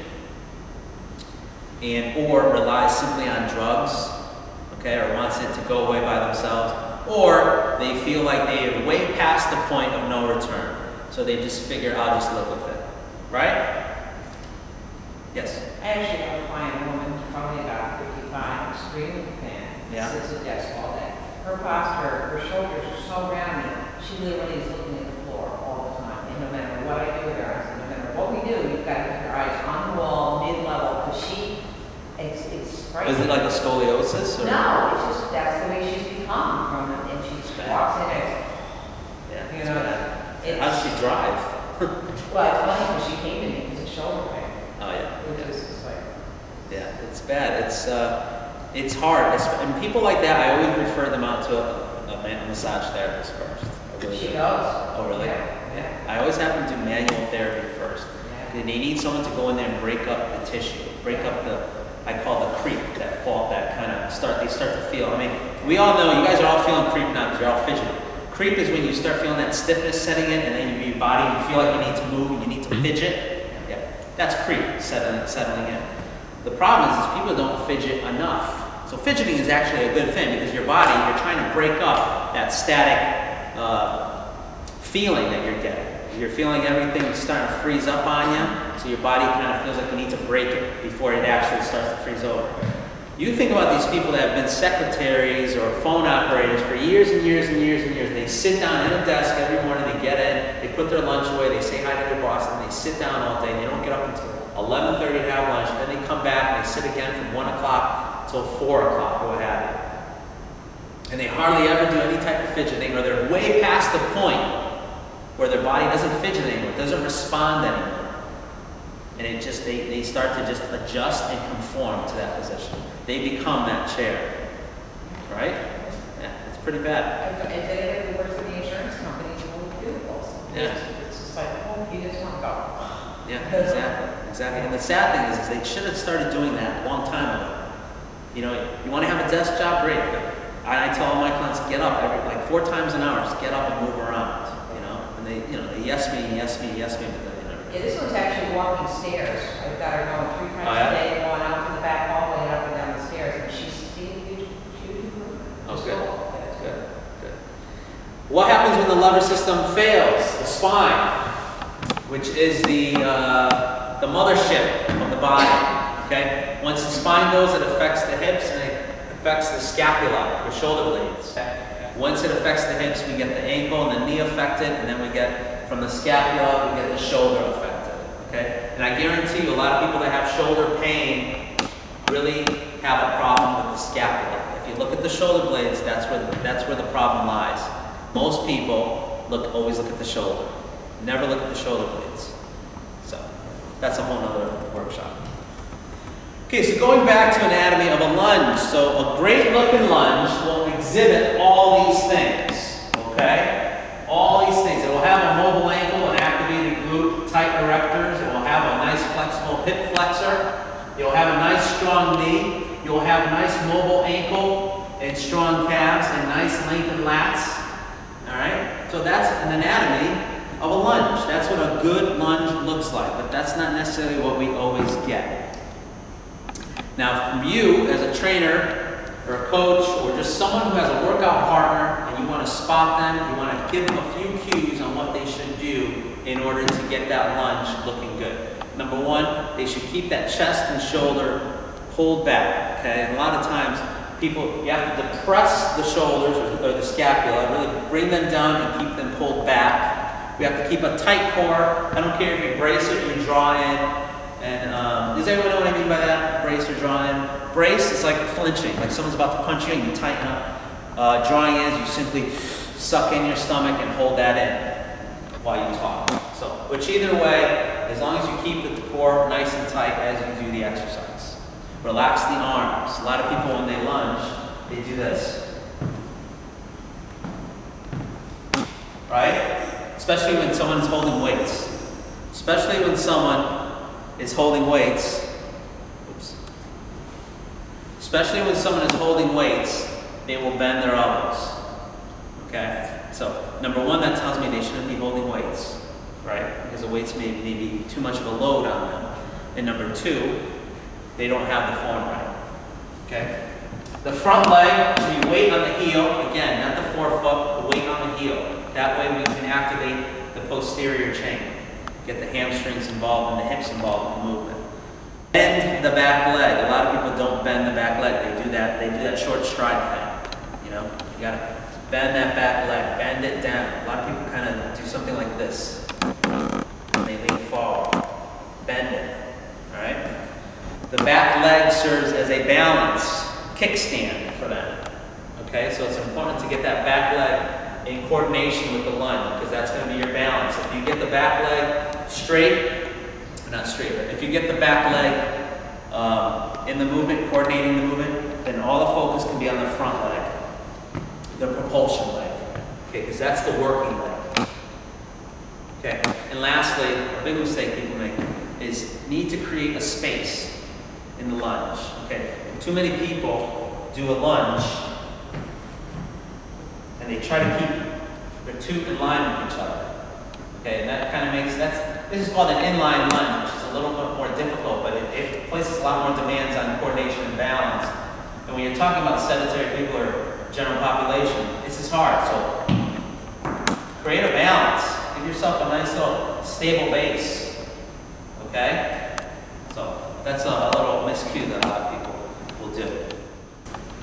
or relies simply on drugs, okay, or wants it to go away by themselves. Or they feel like they are way past the point of no return. So they just figure, I'll just live with it. Right? Yes? I actually have a client, a woman, probably about 55, extremely thin, sits at desk all day. Her posture, her shoulders are so rounded, she literally is looking at the floor all the time. And no matter what I do with her eyes, no matter what we do, you've got to put your eyes on the wall, mid-level, because she, it's frightening. Is it like a scoliosis? Or? No, it's just, that's the way she's become. Yeah, you know, how does she drive? Well, it's funny when she came to me because it's shoulder pain. Oh yeah. Yeah, it's bad. It's hard. And people like that, I always refer them out to a massage therapist first. Really she does. Oh really? Yeah. I always have them do manual therapy first. Yeah. And they need someone to go in there and break up the tissue, break up the. I call the creep, that fault, that kind of they start to feel. I mean, we all know, you guys are all feeling creep now because you're all fidgeting. Creep is when you start feeling that stiffness setting in, and then your body, you feel like you need to move and you need to fidget. Yeah, that's creep, settling in. The problem is people don't fidget enough. So fidgeting is actually a good thing because your body, you're trying to break up that static feeling that you're getting. You're feeling everything is starting to freeze up on you, so your body kind of feels like you need to break it before it actually starts to freeze over. You think about these people that have been secretaries or phone operators for years and years and years and years. They sit down at a desk every morning, they get in, they put their lunch away, they say hi to their boss, and they sit down all day. They don't get up until 11:30 to have lunch, and then they come back and they sit again from 1 o'clock till 4 o'clock, or what have you. And they hardly ever do any type of fidgeting, or they're way past the point where their body doesn't fidget anymore, doesn't respond anymore. And it just, they start to just adjust and conform to that position. They become that chair, right? Yeah, it's pretty bad. And they have the words of the insurance companies who will do those. Yeah. It's just like, oh, you just want to go. Yeah, exactly, exactly. And the sad thing is they should have started doing that a long time ago. You know, you want to have a desk job, great. I tell all my clients, get up like 4 times an hour, just get up and move around. You know, yes me. Yeah, this one's actually walking stairs. I've got her going 3 times a day, going out to the back hallway and up and down the stairs, and she's What happens when the lever system fails? The spine, which is the mothership of the body, okay? Once the spine goes, it affects the hips and it affects the scapula, the shoulder blades. Once it affects the hips, we get the ankle and the knee affected, and then we get from the scapula, we get the shoulder affected, okay? And I guarantee you, a lot of people that have shoulder pain really have a problem with the scapula. If you look at the shoulder blades, that's where the problem lies. Most people always look at the shoulder. Never look at the shoulder blades. So that's a whole nother workshop. Okay, so going back to anatomy of a lunge. So a great looking lunge will exhibit all these things, okay? All these things. It will have a mobile ankle, an activated glute, tight erectors. It will have a nice flexible hip flexor. You'll have a nice strong knee. You'll have a nice mobile ankle and strong calves and nice lengthened lats. All right? So that's an anatomy of a lunge. That's what a good lunge looks like, but that's not necessarily what we always get. Now, from you as a trainer or a coach or just someone who has a workout partner and you want to spot them, you want to give them a few cues on what they should do in order to get that lunge looking good. Number one, they should keep that chest and shoulder pulled back, okay? And a lot of times, you have to depress the shoulders or the scapula, really bring them down and keep them pulled back. We have to keep a tight core. I don't care if you brace or you draw in. And does everyone know what I mean by that? Brace or draw in? Brace is like flinching, like someone's about to punch you and you tighten up. Drawing in is you simply suck in your stomach and hold that in while you talk. So, which either way, as long as you keep the core nice and tight as you do the exercise. Relax the arms. A lot of people when they lunge, they do this. Right? Especially when someone is holding weights. Especially when someone is holding weights. Oops. Especially when someone is holding weights, they will bend their elbows. Okay? So, number one, that tells me they shouldn't be holding weights, right? Because the weights may be too much of a load on them. And number two, they don't have the form right. Okay? The front leg, so you weight on the heel. Again, not the forefoot, but weight on the heel. That way we can activate the posterior chain, get the hamstrings involved and the hips involved in the movement. Bend the back leg. A lot of people don't bend the back leg. They do that short stride thing. You know, you gotta bend that back leg, bend it down. A lot of people kind of do something like this. They lean forward, bend it. All right. The back leg serves as a balance kickstand for them. Okay, so it's important to get that back leg in coordination with the lunge, because that's going to be your balance. If you get the back leg in the movement, coordinating the movement, then all the focus can be on the front leg, the propulsion leg, okay, because that's the working leg. Okay, and lastly, a big mistake people make is need to create a space in the lunge, okay. Too many people do a lunge and they try to keep their two in line with each other. Okay, and that kind of makes, this is called an inline lunge, which is a little bit more difficult, but it places a lot more demands on coordination and balance. And when you're talking about sedentary people or general population, this is hard, so create a balance. Give yourself a nice little stable base, okay? So that's a little miscue that a lot of people will do.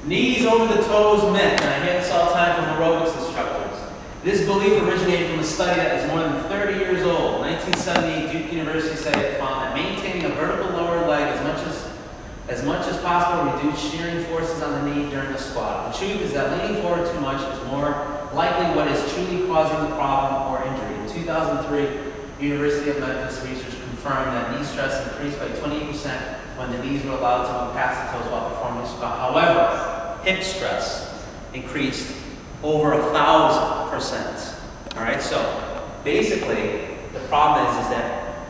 Knees over the toes myth, and I hear this all the time from aerobics instructors. This belief originated from a study that is more than 30 years old. 1978, Duke University study found that maintaining a vertical lower leg as much as possible reduced shearing forces on the knee during the squat. The truth is that leaning forward too much is more likely what is truly causing the problem or injury. In 2003, University of Memphis research confirmed that knee stress increased by 28% when the knees were allowed to move past the toes while performing a squat. However, hip stress increased over 1,000%. All right, so basically the problem is that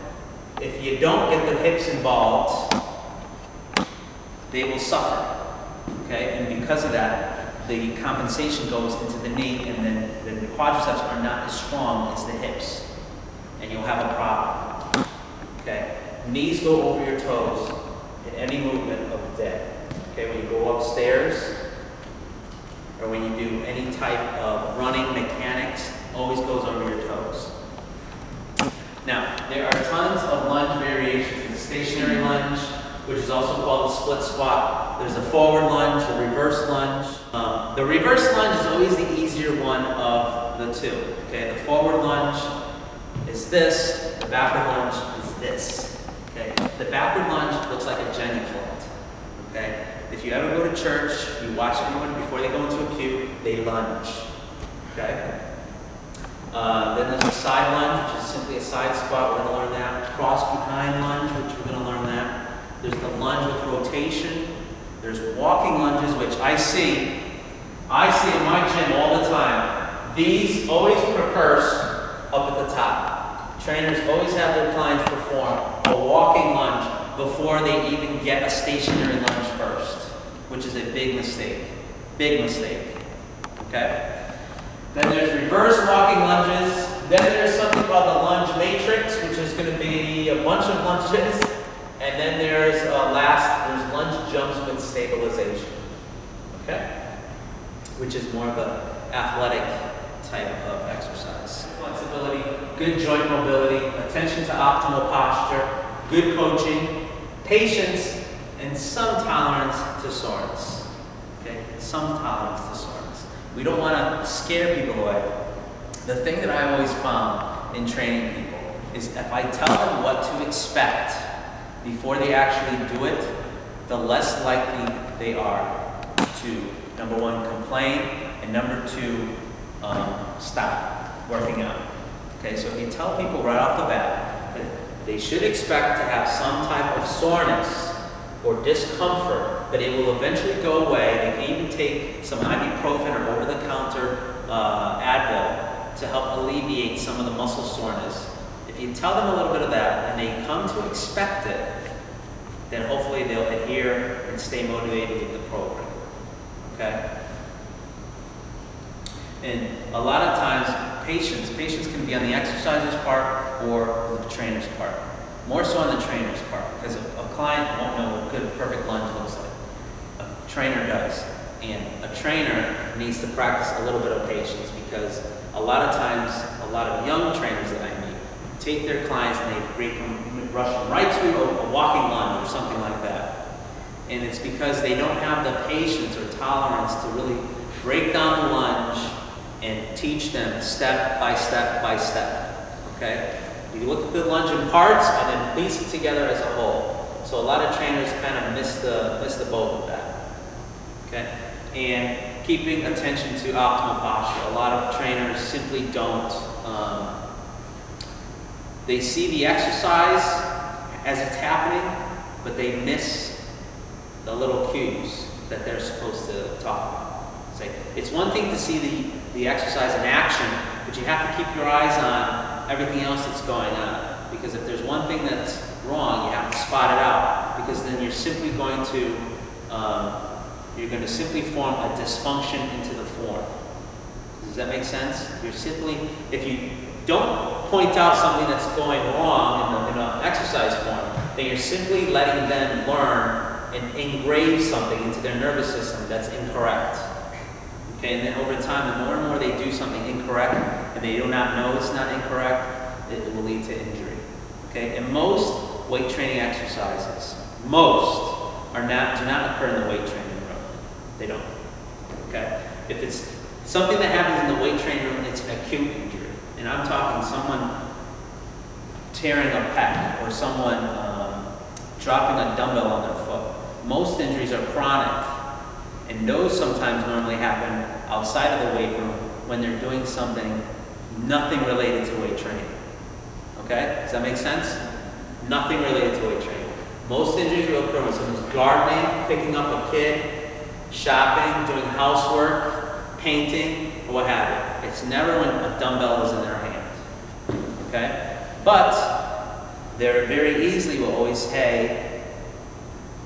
if you don't get the hips involved, they will suffer, okay? And because of that, the compensation goes into the knee and then the quadriceps are not as strong as the hips and you'll have a problem, okay? Knees go over your toes in any movement of the day. Okay, when you go upstairs, or when you do any type of running mechanics, always goes over your toes. Now, there are tons of lunge variations. The stationary lunge, which is also called the split squat. There's a forward lunge, a reverse lunge. The reverse lunge is always the easier one of the two. Okay, the forward lunge is this, the backward lunge is this. Okay, the backward lunge looks like a genuflect. Okay, if you ever go to church, you watch anyone before they go into a pew, they lunge. Okay. Then there's a side lunge, which is simply a side squat. We're going to learn that. Cross behind lunge, which we're going to learn that. There's the lunge with rotation. There's walking lunges, which I see in my gym all the time. These always propose up at the top. Trainers always have their clients perform a walking lunge before they even get a stationary lunge first, which is a big mistake. Big mistake. Okay. Then there's reverse walking lunges. Then there's something called the lunge matrix, which is going to be a bunch of lunges. And then there's there's lunge jumps with stabilization. Okay? Which is more of an athletic type of exercise. Flexibility, good joint mobility, attention to optimal posture, good coaching, patience, and some tolerance to soreness. Okay? Some tolerance to soreness. We don't want to scare people away. The thing that I always found in training people is if I tell them what to expect before they actually do it, the less likely they are to, number one, complain, and number two, stop working out. Okay, so if you tell people right off the bat that they should expect to have some type of soreness or discomfort, but it will eventually go away. They can even take some ibuprofen or over-the-counter Advil to help alleviate some of the muscle soreness. If you tell them a little bit of that and they come to expect it, then hopefully they'll adhere and stay motivated with the program. Okay? And a lot of times, patience can be on the exerciser's part or the trainer's part. More so on the trainer's part, because a client won't know what a good, perfect lunge looks like. A trainer does. And a trainer needs to practice a little bit of patience, because a lot of times, a lot of young trainers that I meet take their clients and they rush them right to a walking lunge or something like that. And it's because they don't have the patience or tolerance to really break down the lunge and teach them step by step by step. Okay? You look at the lunge in parts and then piece it together as a whole. So a lot of trainers kind of miss the boat with that. Okay? And keeping attention to optimal posture. A lot of trainers simply don't. They see the exercise as it's happening, but they miss the little cues that they're supposed to talk about. It's, like, it's one thing to see the exercise in action, but you have to keep your eyes on everything else that's going on, because if there's one thing that's wrong, you have to spot it out, because then you're simply going to simply form a dysfunction into the form. Does that make sense? You're simply, if you don't point out something that's going wrong in an exercise form, then you're simply letting them learn and engrave something into their nervous system that's incorrect. Okay, and then over time, the more and more they do something incorrect, and they do not know it's not incorrect, it will lead to injury. Okay, and most weight training exercises, do not occur in the weight training room. They don't. Okay, if it's something that happens in the weight training room, it's an acute injury, and I'm talking someone tearing a pec or someone dropping a dumbbell on their foot. Most injuries are chronic, and those sometimes normally happen outside of the weight room when they're doing something, nothing related to weight training. Okay, does that make sense? Nothing related to weight training. Most injuries will occur when someone's gardening, picking up a kid, shopping, doing housework, painting, or what have you. It's never when a dumbbell is in their hand. Okay, but they're very easily will always say,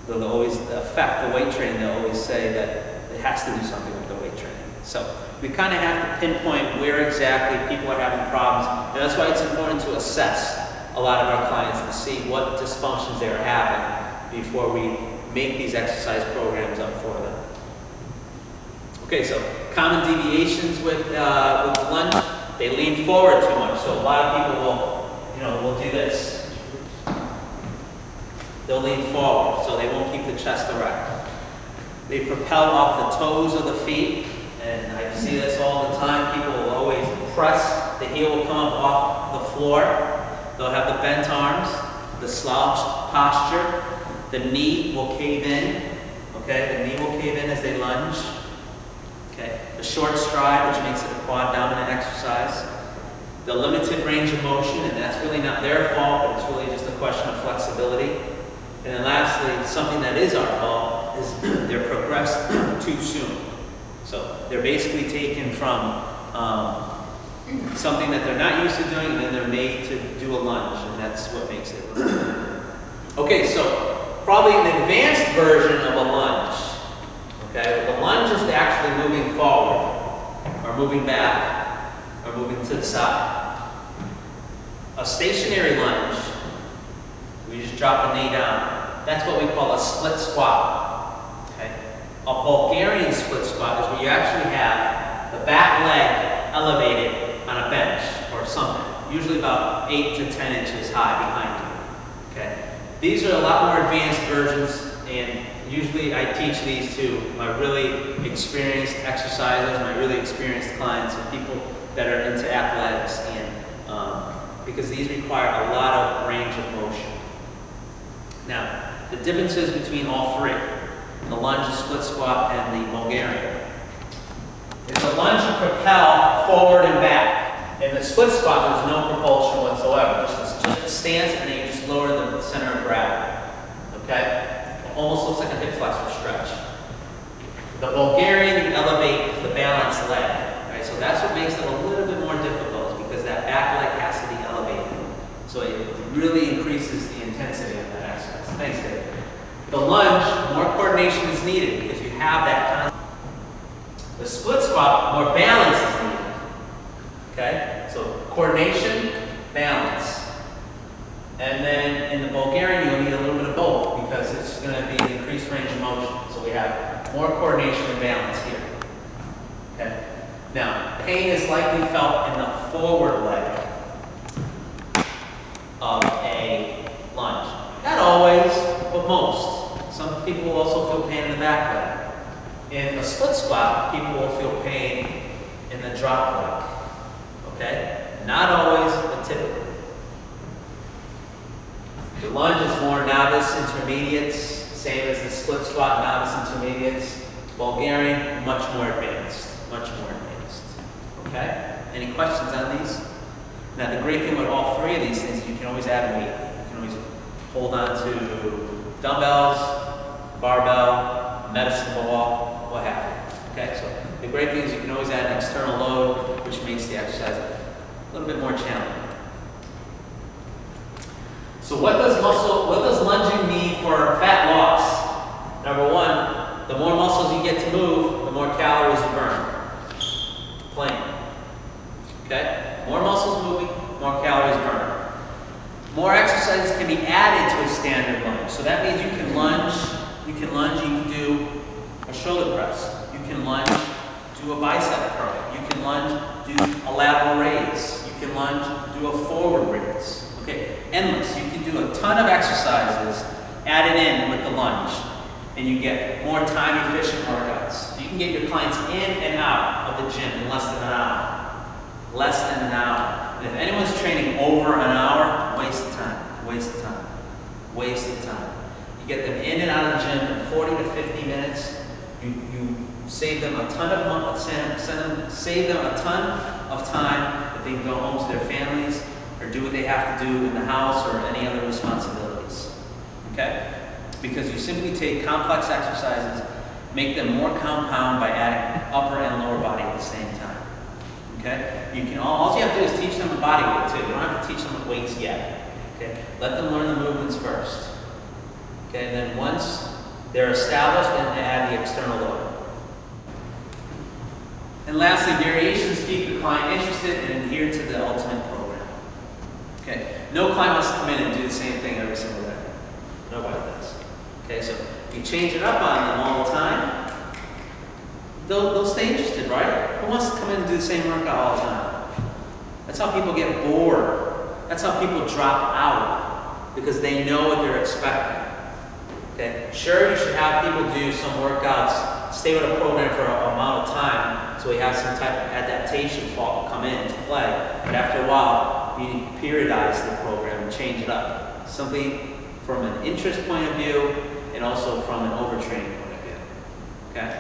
they'll always affect the weight training. They'll always say that it has to do something with the weight training. So we kind of have to pinpoint where exactly people are having problems. And that's why it's important to assess a lot of our clients to see what dysfunctions they're having before we make these exercise programs up for them. Okay, so common deviations with the lunge, they lean forward too much. So a lot of people will, you know, will do this. They'll lean forward, so they won't keep the chest erect. They propel off the toes of the feet, and I see this all the time. People will always press. The heel will come up off the floor. They'll have the bent arms, the slouched posture. The knee will cave in. Okay, the knee will cave in as they lunge. Okay, the short stride, which makes it a quad dominant exercise. The limited range of motion, and that's really not their fault, but it's really just a question of flexibility. And then lastly, something that is our fault is they're progressed too soon. So they're basically taken from something that they're not used to doing, and then they're made to do a lunge, and that's what makes it work. Okay, so probably an advanced version of a lunge. Okay, the lunge is actually moving forward, or moving back, or moving to the side. A stationary lunge, we just drop the knee down. That's what we call a split squat. Okay, a Bulgarian split squat is where you actually have the back leg elevated on a bench or something, usually about 8 to 10 inches high behind you. Okay. These are a lot more advanced versions, and usually I teach these to my really experienced exercisers, my really experienced clients, and people that are into athletics, and because these require a lot of range of motion. Now, the differences between all three, the lunge, the split squat, and the Bulgarian. In the lunge, you propel forward and back. In the split squat, there's no propulsion whatsoever. Just a stance, and then you just lower the center of gravity. Okay? It almost looks like a hip flexor stretch. The Bulgarian, you elevate the balanced leg. Right? So that's what makes it a little bit more difficult, because that back leg has to be elevated. So it really increases the intensity of that exercise. Thanks, David. The lunge, more coordination is needed because you have that kind of. The split squat, more balance is needed. Okay? So coordination, balance. And then in the Bulgarian, you'll need a little bit of both because it's going to be increased range of motion. So we have more coordination and balance here. Okay. Now, pain is likely felt in the forward leg of a lunge. Not always, but most. Some people will also feel pain in the back leg. In the split squat, people will feel pain in the drop leg. Okay. Not always, but typically. The lunge is more novice intermediates, same as the split squat, novice intermediates. Bulgarian, much more advanced, much more advanced. Okay? Any questions on these? Now the great thing with all three of these things, you can always add weight. You can always hold on to dumbbells, barbell, medicine ball, what have you. Okay, so the great thing is you can always add an external load, which makes the exercise a little bit more challenging. So what does lunging mean for fat loss? Number one, the more muscles you get to move, the more calories you burn. Plain. Okay? More muscles moving, more calories burned. More exercises can be added to a standard lunge. So that means you can do a shoulder press. You can lunge, do a bicep curl. You can lunge, do a lateral raise. You can lunge, do a forward raise. Okay, endless. You can do a ton of exercises added in with the lunge, and you get more time-efficient workouts. You can get your clients in and out of the gym in less than an hour. Less than an hour. And if anyone's training over an hour, waste of time. Waste of time. Waste of time. You get them in and out of the gym in 40 to 50 minutes. You save them a ton of time that they can go home to their families, or do what they have to do in the house or any other responsibilities, okay? Because you simply take complex exercises, make them more compound by adding upper and lower body at the same time, okay? You can all you have to do is teach them the body weight too. You don't have to teach them the weights yet, okay? Let them learn the movements first, okay? And then once they're established, then they add the external load. And lastly, variations keep the client interested and adhere to the ultimate program. Okay. No client wants to come in and do the same thing every single day. Nobody does. Okay, so you change it up on them all the time. they'll stay interested, right? Who wants to come in and do the same workout all the time? That's how people get bored. That's how people drop out, because they know what they're expecting. Okay? Sure, you should have people do some workouts, stay with a program for an amount of time, so we have some type of adaptation fault come in to play. But after a while, you need to periodize the program and change it up. Something from an interest point of view, and also from an overtraining point of view. Okay?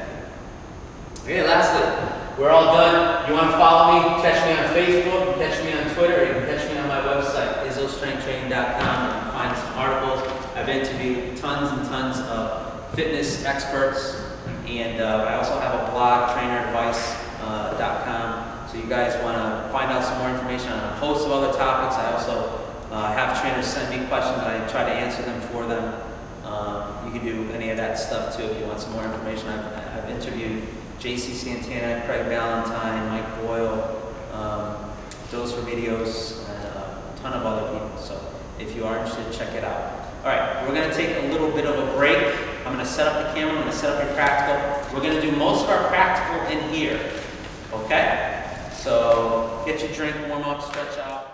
Okay, lastly, we're all done. You want to follow me? Catch me on Facebook, you can catch me on Twitter, you can catch me on my website, izzostrengthtraining.com. You can find some articles. I've interviewed tons and tons of fitness experts, and I also have a blog, traineradvice.com. So you guys want to find out some more information on a host of other topics. I also have trainers send me questions, and I try to answer them for them. You can do any of that stuff too if you want some more information. I've interviewed JC Santana, Craig Ballantyne, Mike Boyle, Dos Remedios, and a ton of other people. So if you are interested, check it out. All right, we're going to take a little bit of a break. I'm going to set up the camera. I'm going to set up your practical. We're going to do most of our practical in here, okay? So get your drink, warm up, stretch out.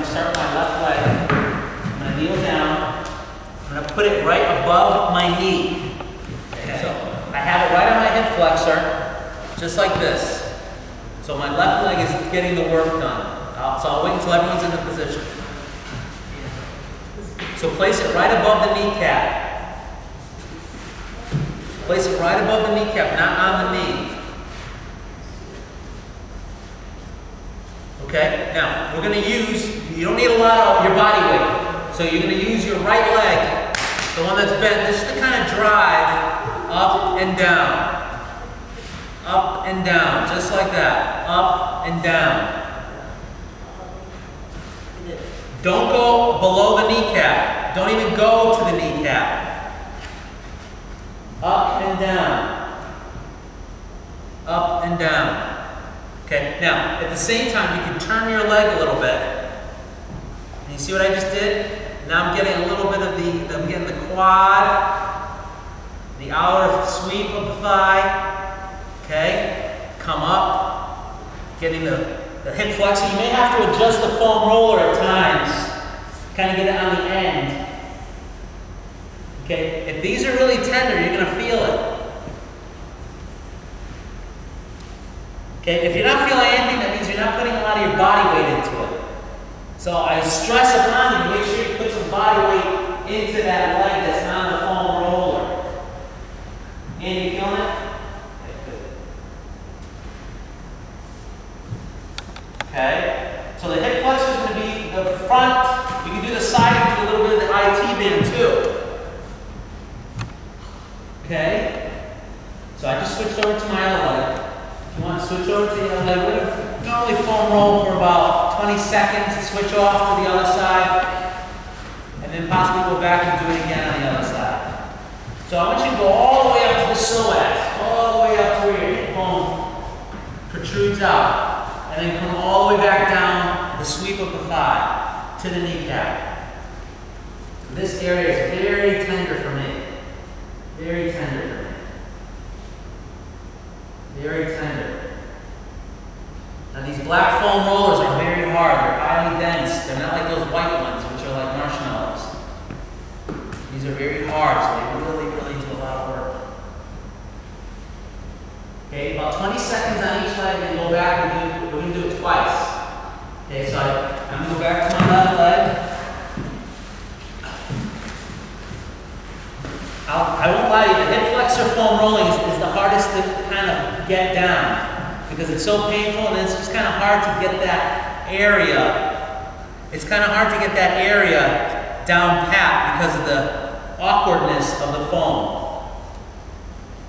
going to start with my left leg. I'm going to kneel down. I'm going to put it right above my knee. Okay. So I have it right on my hip flexor, just like this. So my left leg is getting the work done. So I'll wait until everyone's in the position. So place it right above the kneecap. Place it right above the kneecap, not on the knee. Okay, now we're going to use, you don't need a lot of your body weight. So you're going to use your right leg, the one that's bent, just to kind of drive up and down. Up and down, just like that. Up and down. Don't go below the kneecap. Don't even go to the kneecap. Up and down. Up and down. Okay, now, at the same time, you can turn your leg a little bit. And you see what I just did? Now I'm getting a little bit of the, I'm getting the quad, the outer sweep of the thigh. Okay, come up, getting the hip flexor. You may have to adjust the foam roller at times, kind of get it on the end. Okay, if these are really tender, you're going to feel it. Okay, if you're not feeling anything, that means you're not putting a lot of your body weight into it. So I stress upon you, make sure you put some body weight into that leg that's on the foam roller. And you feeling it? Okay, so the hip flexor is going to be the front. You can do the side, you can do a little bit of the IT band too. Okay, so I just switched over to my other leg. You want to switch over to the other leg? Normally foam roll for about 20 seconds, switch off to the other side, and then possibly go back and do it again on the other side. So I want you to go all the way up to the psoas, all the way up to where your hip bone protrudes out, and then come all the way back down the sweep of the thigh to the kneecap. This area is very tender for me. Very tender for me. Very tender. Now these black foam rollers are very hard. They're highly dense. They're not like those white ones, which are like marshmallows. These are very hard, so they really, really do a lot of work. Okay, about 20 seconds on each leg, and go back and do. We're going to do it twice. Okay, so I'm going to go back to my left leg. I won't lie to you, the hip flexor foam rolling is the hardest to kind of get down, because it's so painful, and it's just kind of hard to get that area. It's kind of hard to get that area down pat because of the awkwardness of the foam.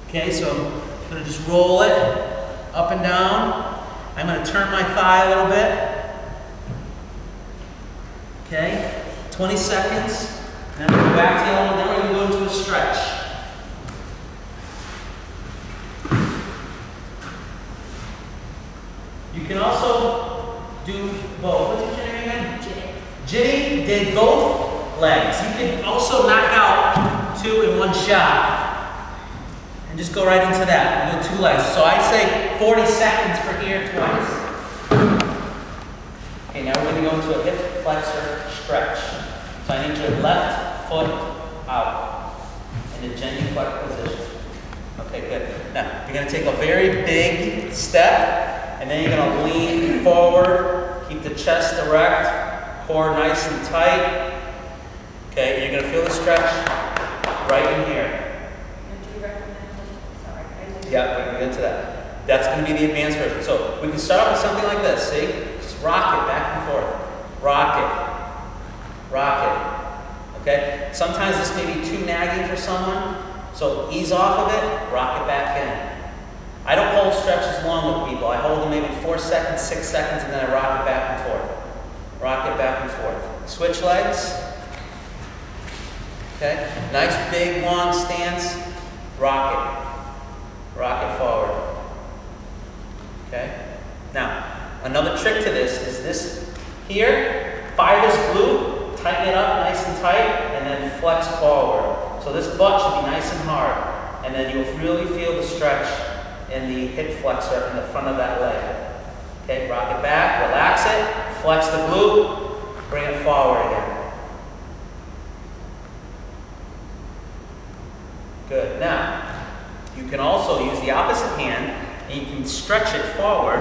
Okay, so I'm going to just roll it up and down. I'm going to turn my thigh a little bit. Okay, 20 seconds. Then I'm going to go back to the other one. Then we're going to go into a stretch. You can also do both. What's your name again? Ginny. Ginny did both legs. You can also knock out two in one shot. And just go right into that. You do two legs. So I'd say 40 seconds for here twice. Okay, now we're going to go into a hip flexor stretch. So I need your left foot out in a genuflect position. Okay, good. Now, you're going to take a very big step. And then you're going to lean forward, keep the chest erect, core nice and tight. Okay, you're going to feel the stretch right in here. Do you recommend? Sorry, yeah, we can get into that. That's going to be the advanced version. So we can start off with something like this, see? Just rock it back and forth. Rock it. Rock it. Okay? Sometimes this may be too nagging for someone, so ease off of it, rock it back in. I don't hold stretches long with people. I hold them maybe 4 seconds, 6 seconds, and then I rock it back and forth. Rock it back and forth. Switch legs. Okay. Nice big long stance. Rock it. Rock it forward. Okay. Now, another trick to this is this here. Fire this glute. Tighten it up nice and tight, and then flex forward. So this butt should be nice and hard, and then you'll really feel the stretch in the hip flexor in the front of that leg. Okay, rock it back, relax it, flex the glute, stretch it forward,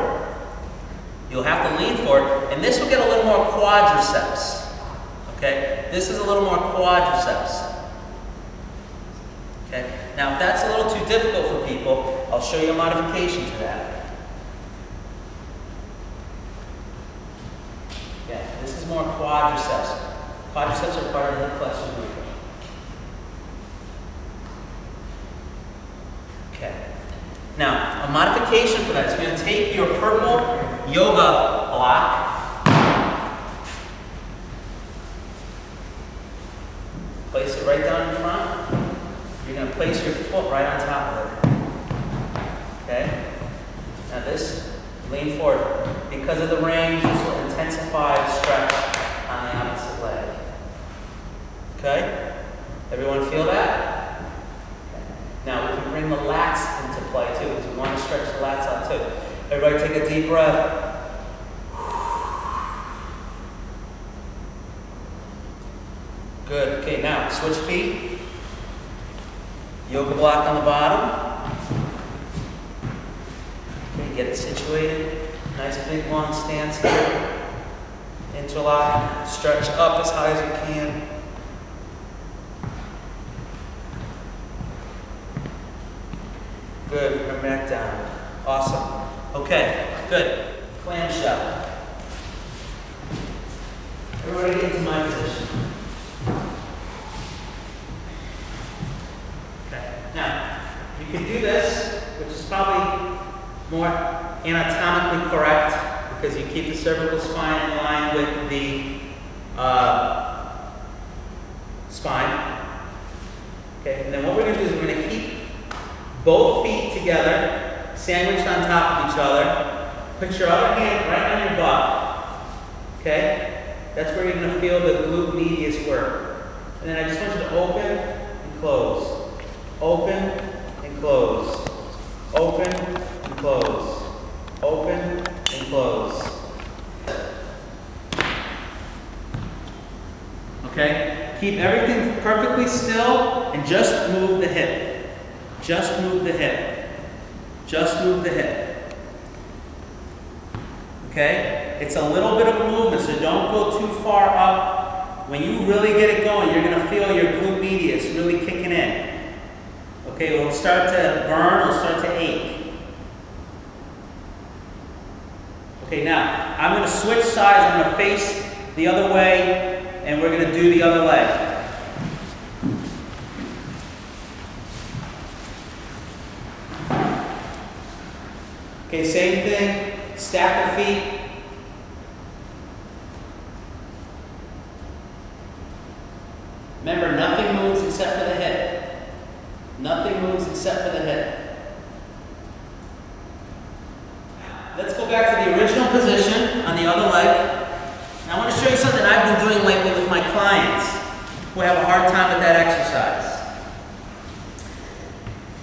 you'll have to lean forward, and this will get a little more quadriceps. Okay, this is a little more quadriceps. Okay, now if that's a little too difficult for people, I'll show you a modification to that. Yeah, this is more quadriceps. Quadriceps are part of the flexor movement. Okay, now a modification for that is going to take your purple yoga block. Place it right down in front. You're going to place your foot right on top of it. Okay? Now this, lean forward. Because of the range, this will intensify the stretch on the opposite leg. Okay? Everyone feel that? Now we can bring the lats into play too, because we want to stretch the lats out too. Everybody take a deep breath. Good. Okay, now switch feet. Yoga block on the bottom. Okay, get it situated. Nice big long stance here. Interlock. Stretch up as high as you can. Good. Come back down. Awesome. Okay, good. Clamshell. Everybody get into my position. You can do this, which is probably more anatomically correct because you keep the cervical spine in line with the spine. Okay, and then what we're going to do is we're going to keep both feet together, sandwiched on top of each other. Put your other hand right on your butt. Okay, that's where you're going to feel the glute medius work. And then I just want you to open and close. Open. Close, open, and close, open, and close. Okay, keep everything perfectly still and just move the hip. Just move the hip. Just move the hip. Okay, it's a little bit of movement, so don't go too far up. When you really get it going, you're going to feel your glute medius really kicking in. Okay, it'll start to burn, it'll start to ache. Okay, now, I'm going to switch sides, I'm going to face the other way, and we're going to do the other leg. Okay, same thing, stack the feet. Remember, nothing moves except for the hip. Nothing moves except for the hip. Let's go back to the original position on the other leg. Now I want to show you something I've been doing lately with my clients who have a hard time with that exercise.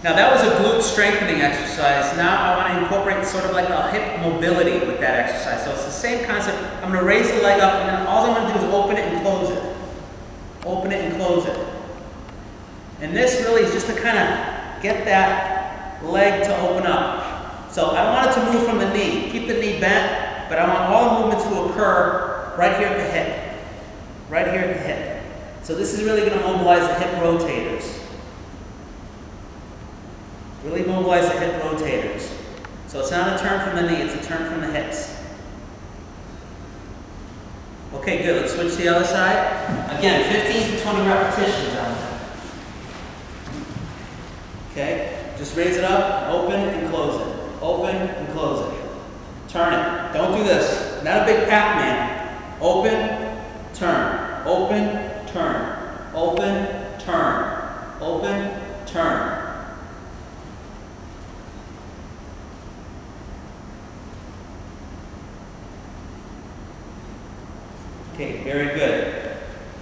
Now that was a glute strengthening exercise. Now I want to incorporate sort of like a hip mobility with that exercise. So it's the same concept. I'm going to raise the leg up and then all I'm going to do is open it and close it. Open it and close it. And this really is just to kind of get that leg to open up. So I want it to move from the knee. Keep the knee bent, but I want all movement to occur right here at the hip. Right here at the hip. So this is really going to mobilize the hip rotators. Really mobilize the hip rotators. So it's not a turn from the knee, it's a turn from the hips. Okay, good. Let's switch to the other side. Again, 15 to 20 repetitions on that. Okay, just raise it up, open and close it. Open and close it. Turn it. Don't do this. Not a big Pac-Man. Open, turn. Open, turn. Open, turn. Open, turn. Okay, very good.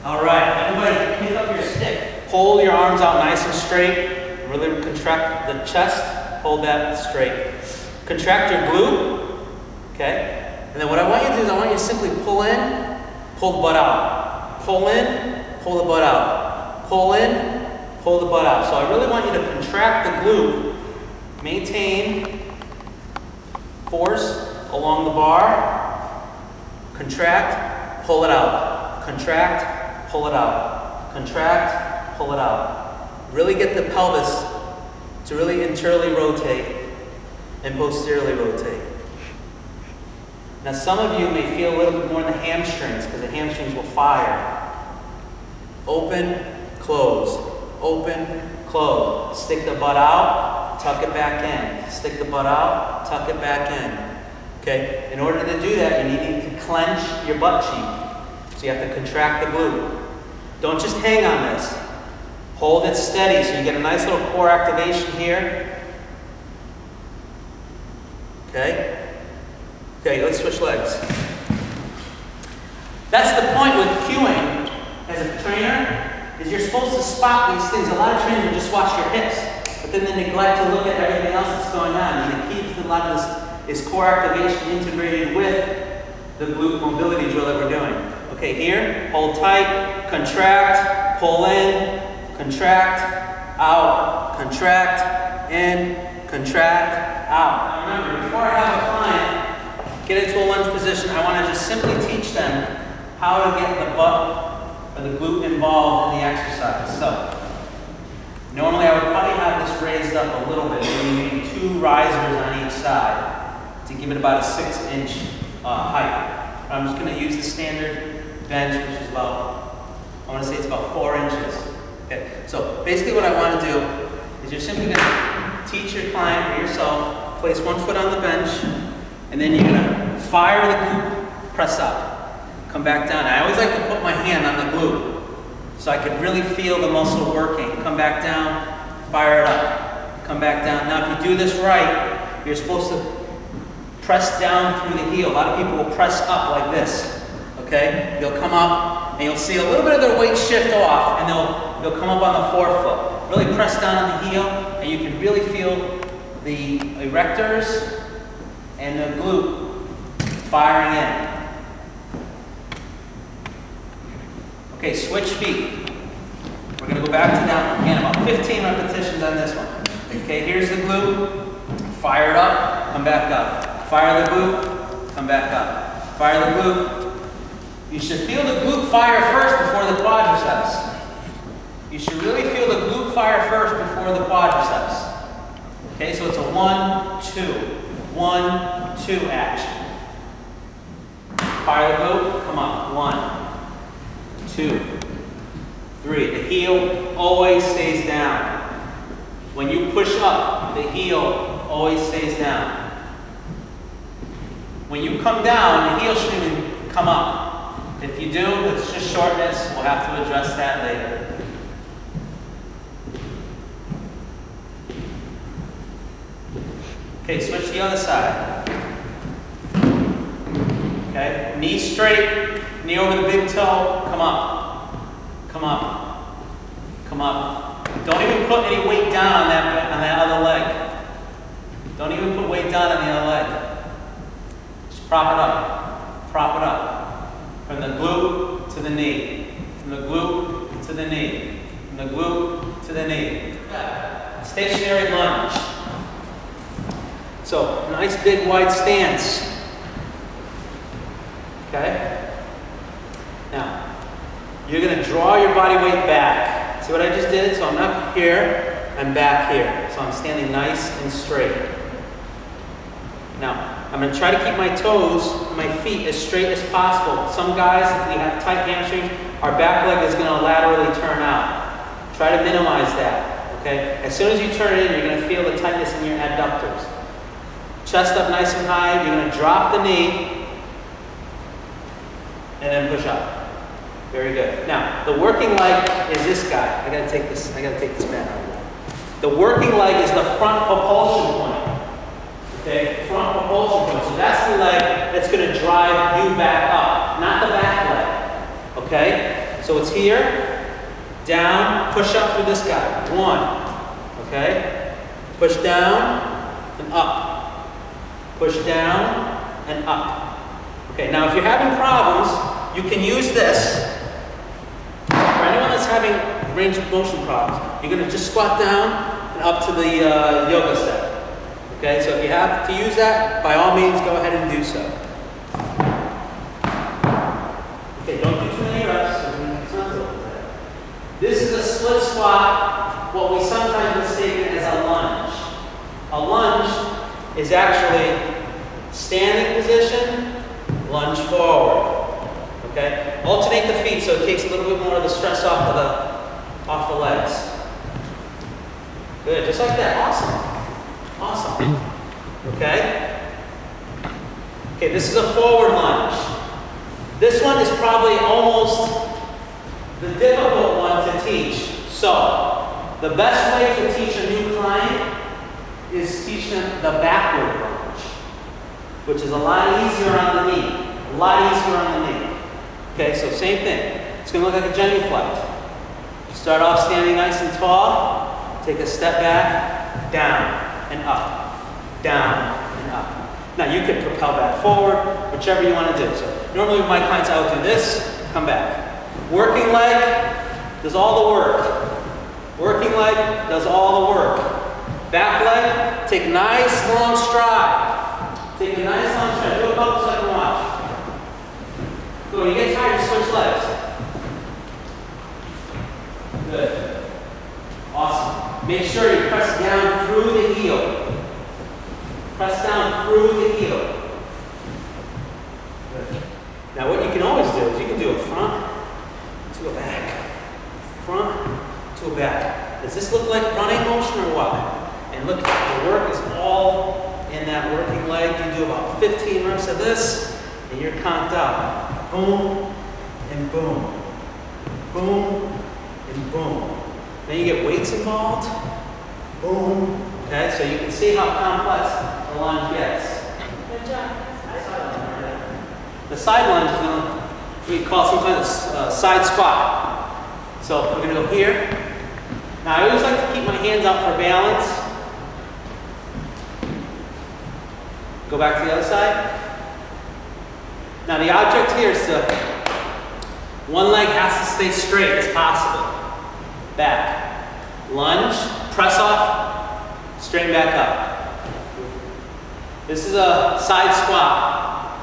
All right, everybody pick up your stick. Hold your arms out nice and straight. Really contract the chest, hold that straight. Contract your glute, okay? And then what I want you to do is I want you to simply pull in, pull the butt out. Pull in, pull the butt out. Pull in, pull the butt out. So I really want you to contract the glute, maintain, force along the bar, contract, pull it out, contract, pull it out, contract, pull it out. Really get the pelvis to really internally rotate and posteriorly rotate. Now some of you may feel a little bit more in the hamstrings because the hamstrings will fire. Open, close, open, close. Stick the butt out, tuck it back in. Stick the butt out, tuck it back in. Okay, in order to do that, you need to clench your butt cheek. So you have to contract the glute. Don't just hang on this. Hold it steady so you get a nice little core activation here. Okay? Okay, let's switch legs. That's the point with cueing as a trainer, is you're supposed to spot these things. A lot of trainers will just watch your hips, but then they neglect to look at everything else that's going on. And the key to a lot of this is core activation integrated with the glute mobility drill that we're doing. Okay, here, hold tight, contract, pull in, contract, out, contract, in, contract, out. Now remember, before I have a client get into a lunge position, I want to just simply teach them how to get the butt or the glute involved in the exercise. So, normally I would probably have this raised up a little bit, maybe two risers on each side to give it about a 6-inch height. I'm just going to use the standard bench, which is about, I want to say it's about 4 inches. Okay. So, basically what I want to do is you're simply going to teach your client or yourself, place one foot on the bench, and then you're gonna fire the glute, press up, come back down. I always like to put my hand on the glute so I can really feel the muscle working. Come back down, fire it up, come back down. Now, if you do this right, you're supposed to press down through the heel. A lot of people will press up like this, okay? They'll come up and you'll see a little bit of their weight shift off and they'll come up on the forefoot. Really press down on the heel and you can really feel the erectors and the glute firing in. Okay, switch feet. We're going to go back to down. Again, about 15 repetitions on this one. Okay, here's the glute. Fire it up, come back up. Fire the glute, come back up. Fire the glute. You should feel the glute fire first before the quadriceps. You should really feel the glute fire first before the quadriceps. Okay, so it's a 1, 2. 1, 2 action. Fire the glute, come on. 1, 2, 3. The heel always stays down. When you push up, the heel always stays down. When you come down, the heel shouldn't even come up. If you do, it's just shortness. We'll have to address that later. Okay, switch the other side. Okay, knee straight, knee over the big toe, come up, come up, come up. Don't even put any weight down on that other leg. Don't even put weight down on the other leg. Just prop it up, from the glute to the knee, from the glute to the knee, from the glute to the knee. Stationary lunge. So, nice big wide stance. Okay? Now, you're going to draw your body weight back. See what I just did? So I'm not here, I'm back here. So I'm standing nice and straight. Now, I'm going to try to keep my toes, my feet as straight as possible. Some guys, if we have tight hamstrings, our back leg is going to laterally turn out. Try to minimize that. Okay? As soon as you turn it in, you're going to feel the tightness in your adductors. Chest up nice and high, you're going to drop the knee and then push up. Very good. Now, the working leg is this guy. I gotta take this man out. The working leg is the front propulsion point. Okay, front propulsion point. So that's the leg that's going to drive you back up, not the back leg. Okay? So it's here, down, push up through this guy. 1. Okay? Push down and up. Push down and up. Okay, now if you're having problems, you can use this. For anyone that's having range of motion problems, you're going to just squat down and up to the yoga step. Okay, so if you have to use that, by all means, go ahead and do so. Okay, don't do too many reps. This is a split squat, what we sometimes mistake as a lunge. A lunge is actually standing position, lunge forward. Okay, alternate the feet so it takes a little bit more of the stress off the legs. Good, just like that. Awesome. Awesome. Okay? Okay, this is a forward lunge. This one is probably almost the difficult one to teach. So, the best way to teach a new client is teach them the backward lunge, which is a lot easier on the knee. A lot easier on the knee. Okay, so same thing. It's going to look like a genuflect. Start off standing nice and tall. Take a step back, down and up, down and up. Now you can propel back forward, whichever you want to do. So normally with my clients I would do this, come back. Working leg does all the work. Working leg does all the work. Back leg, take a nice long stride. Take a nice long stride, do a couple so I can watch. So when you get tired, you switch legs. Good, awesome. Make sure you press down through the heel. Press down through the heel. Good. Now what you can always do is you can do a front to a back. Front to a back. Does this look like running motion or what? And look, the work is all in that working leg. You do about 15 reps of this and you're conked out. Boom and boom. Boom and boom. Then you get weights involved. Boom. Okay, so you can see how complex the lunge gets. Good job. The side lunge is going to, we call sometimes a side squat. So we're going to go here. Now I always like to keep my hands out for balance. Go back to the other side. Now the object here is to, one leg has to stay straight as possible. Back, lunge, press off, straighten back up. This is a side squat,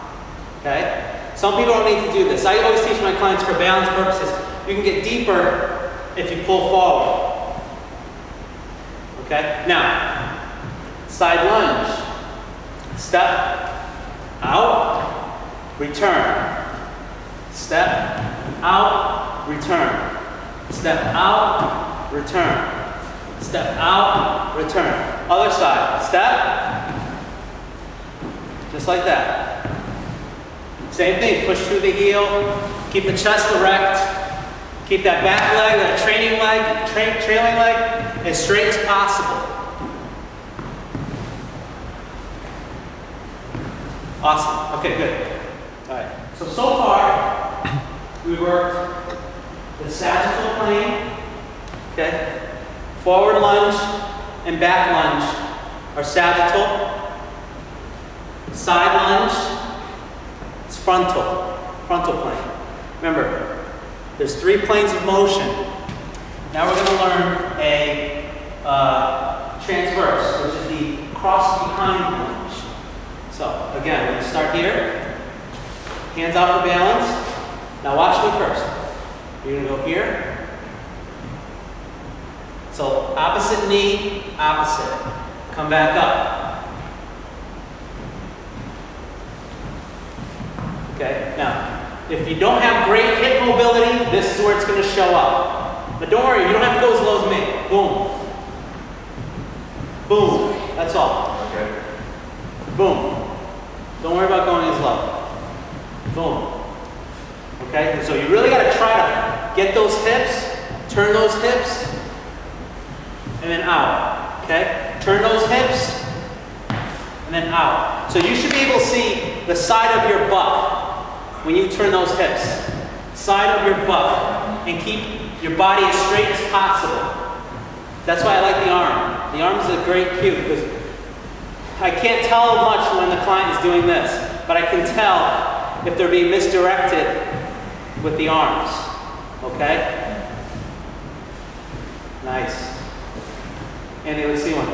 okay? Some people don't need to do this. I always teach my clients for balance purposes. You can get deeper if you pull forward. Okay, now, side lunge, step, out, return. Step, out, return. Step out, return. Step out, return. Other side, step. Just like that. Same thing, push through the heel. Keep the chest erect. Keep that back leg, that trailing leg, as straight as possible. Awesome, okay, good. All right, so far, we worked the sagittal plane, okay, forward lunge and back lunge are sagittal, side lunge, it's frontal plane. Remember, there's three planes of motion. Now we're going to learn a transverse, which is the cross behind lunge. So again, we're going to start here, hands out for balance. Now watch me first. You're going to go here. So opposite knee, opposite. Come back up. Okay, now, if you don't have great hip mobility, this is where it's going to show up. But don't worry, you don't have to go as low as me. Boom. Boom. That's all. Okay. Boom. Don't worry about going as low. Boom. Okay, so you really got to try to get those hips, turn those hips, and then out. Okay, turn those hips, and then out. So you should be able to see the side of your butt when you turn those hips. Side of your butt, and keep your body as straight as possible. That's why I like the arm. The arm is a great cue because I can't tell much when the client is doing this, but I can tell if they're being misdirected with the arms, okay? Nice. Andy, let's see one.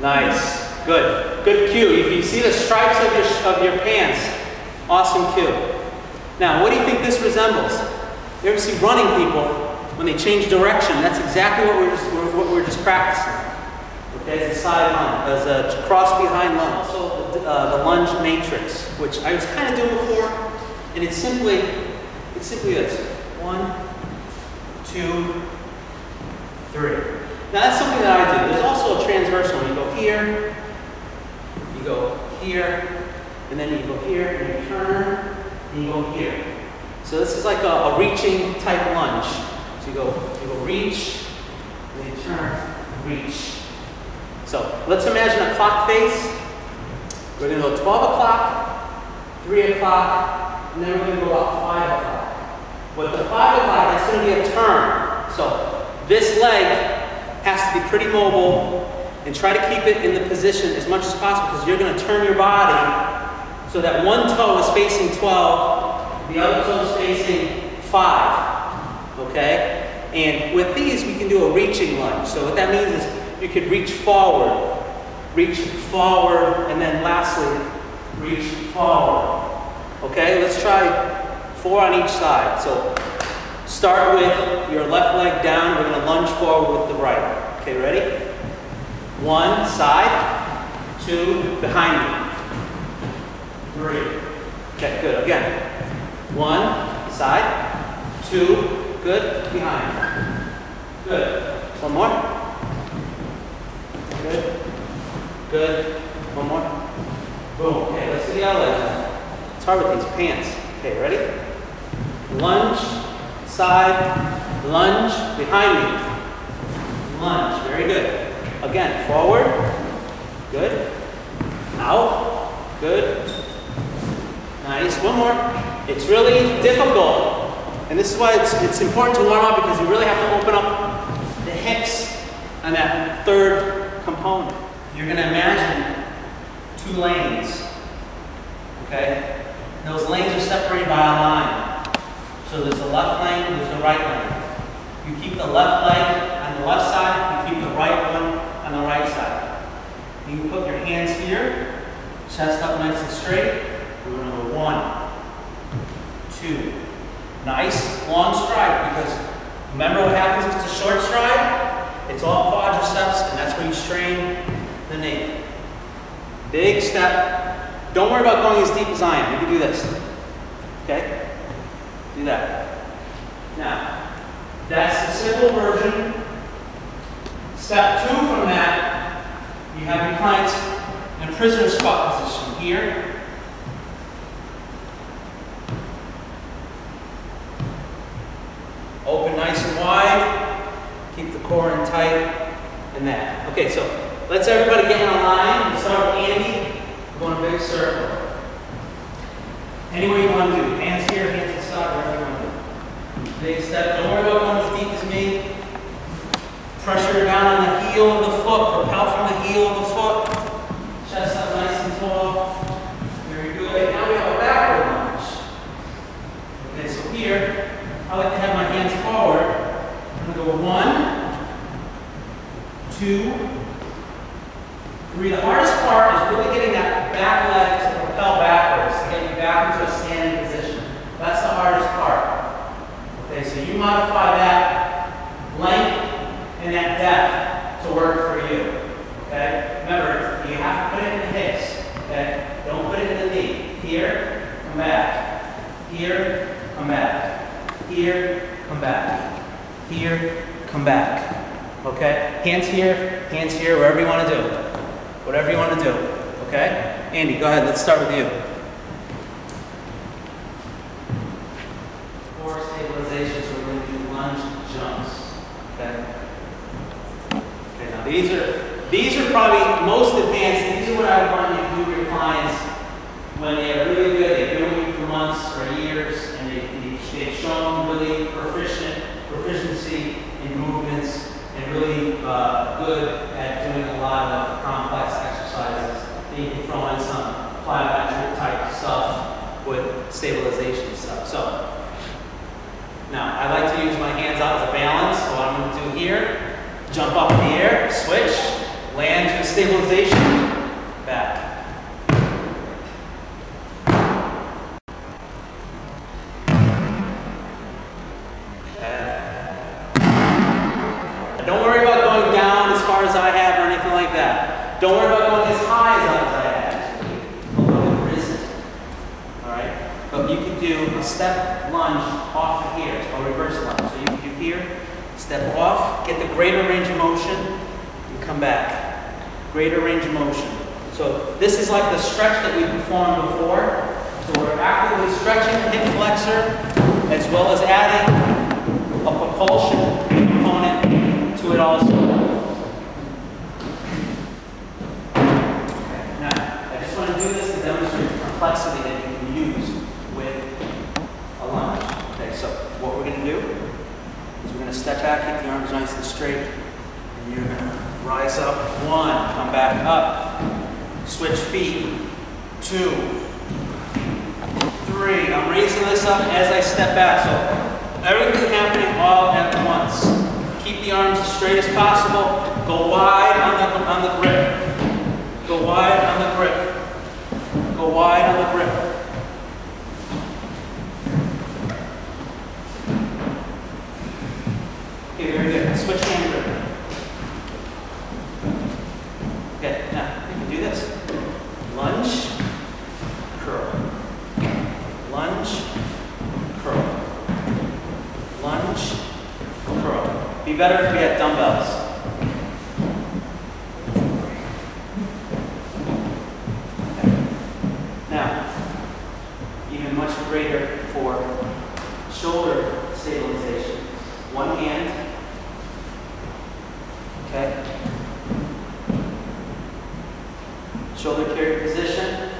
Nice. Good. Good cue. If you see the stripes of your pants, awesome cue. Now, what do you think this resembles? You ever see running people when they change direction? That's exactly what we're just practicing. Okay, as a side lunge, as a cross behind lunge. Also, the lunge matrix, which I was kind of doing before, and it's simply this: 1, 2, 3. Now that's something that I do. There's also a transversal. You go here, you go here, and then you go here, and you turn, and you go here. So this is like a reaching type lunge. So you go reach, and then you turn, reach. So let's imagine a clock face. We're going to go 12 o'clock, 3 o'clock, and then we're going to go about 5 o'clock. But the 5 o'clock, that's going to be a turn. So this leg has to be pretty mobile and try to keep it in the position as much as possible, because you're going to turn your body so that one toe is facing 12, the other toe is facing 5. Okay? And with these, we can do a reaching lunge. So what that means is you could reach forward, and then lastly, reach forward. Okay? Let's try 4 on each side. So start with your left leg down. We're going to lunge forward with the right. Okay, ready? 1, side. 2, behind me. 3. Okay, good. Again. 1, side. 2, good. Behind. Good. One more. Good. Good. One more. Boom. Okay, let's do the other leg. It's hard with these pants. Okay, ready? Lunge, side, lunge, behind me. Lunge, very good. Again, forward, good. Out, good. Nice, one more. It's really difficult. And this is why it's important to warm up, because you really have to open up the hips on that third component. You're gonna imagine 2 lanes, okay? And those lanes are separated by a line. So there's the left lane, there's the right lane. You keep the left leg on the left side, you keep the right one on the right side. You can put your hands here, chest up nice and straight. We're going to go 1, 2. Nice, long stride, because remember what happens if it's a short stride? It's all quadriceps, and that's where you strain the knee. Big step. Don't worry about going as deep as I am. You can do this. Okay? Do that. Now, that's the simple version. Step 2 from that, you have your clients in a prisoner squat position here. Open nice and wide. Keep the core in tight and that. Okay, so let's everybody get in a line. We'll start with Andy. Go in a big circle. Any way you want to do. Hands here, hands here. Big step. Don't worry about going as deep as me. Pressure down on the heel of the foot. Propel from the heel of the foot. Chest up nice and tall. Very good. Now we have a backward lunge. Okay, so here, I like to have my hands forward. I'm going to go 1, 2, 3. The hardest part is really getting that back leg to propel backwards, to get you back into a standing position. That's the hardest part. Okay, so you modify that length and that depth to work for you. Okay? Remember, you have to put it in the hips. Okay? Don't put it in the knee. Here, come back. Here, come back. Here, come back. Here, come back. Okay? Hands here, wherever you want to do. Whatever you want to do. Okay? Andy, go ahead. Let's start with you. These are probably most advanced. These are what I want you to do with your clients when they're really good. They've been with you for months or years, and they've shown really proficiency in movements, and really good at doing a lot of complex exercises. Then you can throw in some plyometric type stuff with stabilization stuff. So now I like to use my hands out as a balance. So what I'm going to do here. Jump up in the air, switch, land to stabilization, Don't worry about going as high as I was at, although it risen. All right? But you can do a step lunge off of here. It's called reverse lunge. So you can do here, step off, get the greater range of motion, and come back. Greater range of motion. So this is like the stretch that we performed before. So we're actively stretching the hip flexor, as well as adding a propulsion component to it also. Now, I just want to do this to demonstrate the complexity that you can use with a lunge. Okay, so what we're going to do is we're going to step back, keep the arms nice and straight, and you're going to rise up, one, come back up, switch feet, two, three. I'm raising this up as I step back, so everything happening all at once. Keep the arms as straight as possible. Go wide on the grip. Go wide on the grip. Go wide on the grip. Okay, very good. Switch hand grip. Okay, now you can do this. Lunge. Lunge, curl. Lunge, curl. Be better if we had dumbbells. Okay. Now, even much greater for shoulder stabilization. One hand. Okay. Shoulder carry position.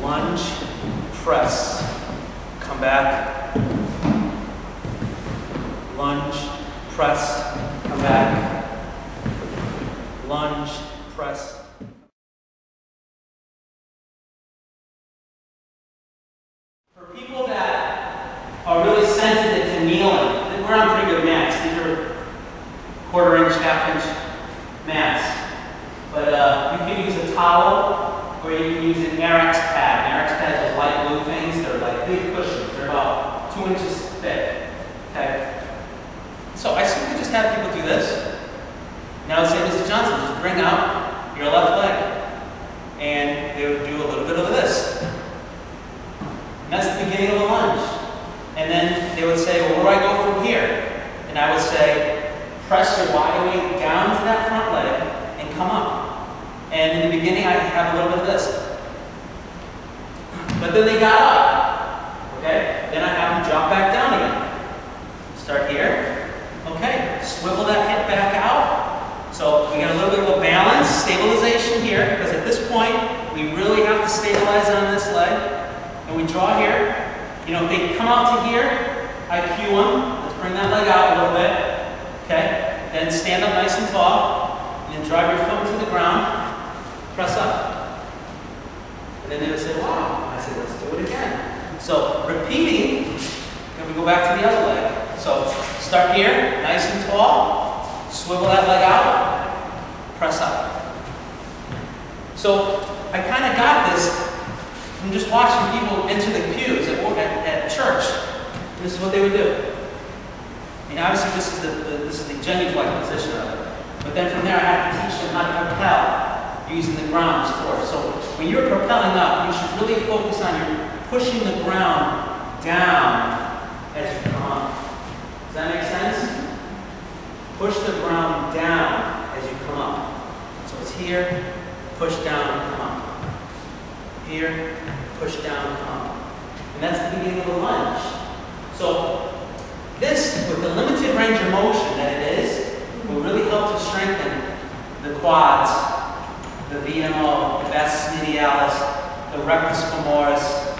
Lunge. Press, come back, lunge, press, come back, lunge, press. For people that are really sensitive to kneeling, we're on pretty good mats. These are quarter inch, half inch mats. But you can use a towel or you can use an AirX pad. Light blue things, they're like big cushions, they're about 2 inches thick. Okay. So I simply just have people do this. Now say, Mr. Johnson, just bring out your left leg. And they would do a little bit of this. And that's the beginning of the lunge. And then they would say, well, where do I go from here? And I would say, press your wide weight down to that front leg and come up. And in the beginning, I have a little bit of this. But then they got up, okay? Then I have them drop back down again. Start here, okay? Swivel that hip back out. So we got a little bit of a balance, stabilization here, because at this point, we really have to stabilize on this leg. And we draw here. You know, if they come out to here, I cue them. Let's bring that leg out a little bit, okay? Then stand up nice and tall, and then drive your foot to the ground, press up. And then they would say, wow. Let's do it again. So repeating, and we go back to the other leg. So start here, nice and tall, swivel that leg out, press up. So I kind of got this from just watching people enter the pews at church. And this is what they would do. And obviously this is the genuflect position of it. But then from there I have to teach them how to propel. Using the ground support. So when you're propelling up, you should really focus on pushing the ground down as you come up. Does that make sense? Push the ground down as you come up. So it's here, push down, come up. Here, push down, come up. And that's the beginning of the lunge. So this, with the limited range of motion that it is, will really help to strengthen the quads, the VMO, the vastus medialis, the rectus femoris,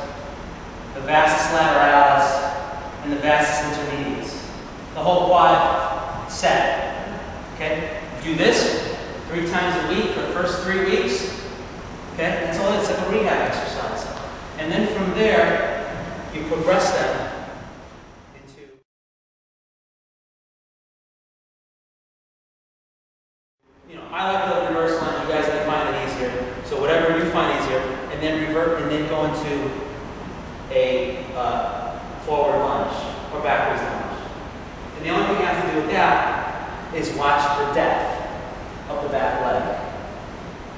the vastus lateralis, and the vastus intermedius. The whole quad set. Okay? Do this 3 times a week for the first 3 weeks. Okay? That's all. It's like a rehab exercise. And then from there, you progress them. Is watch the depth of the back leg.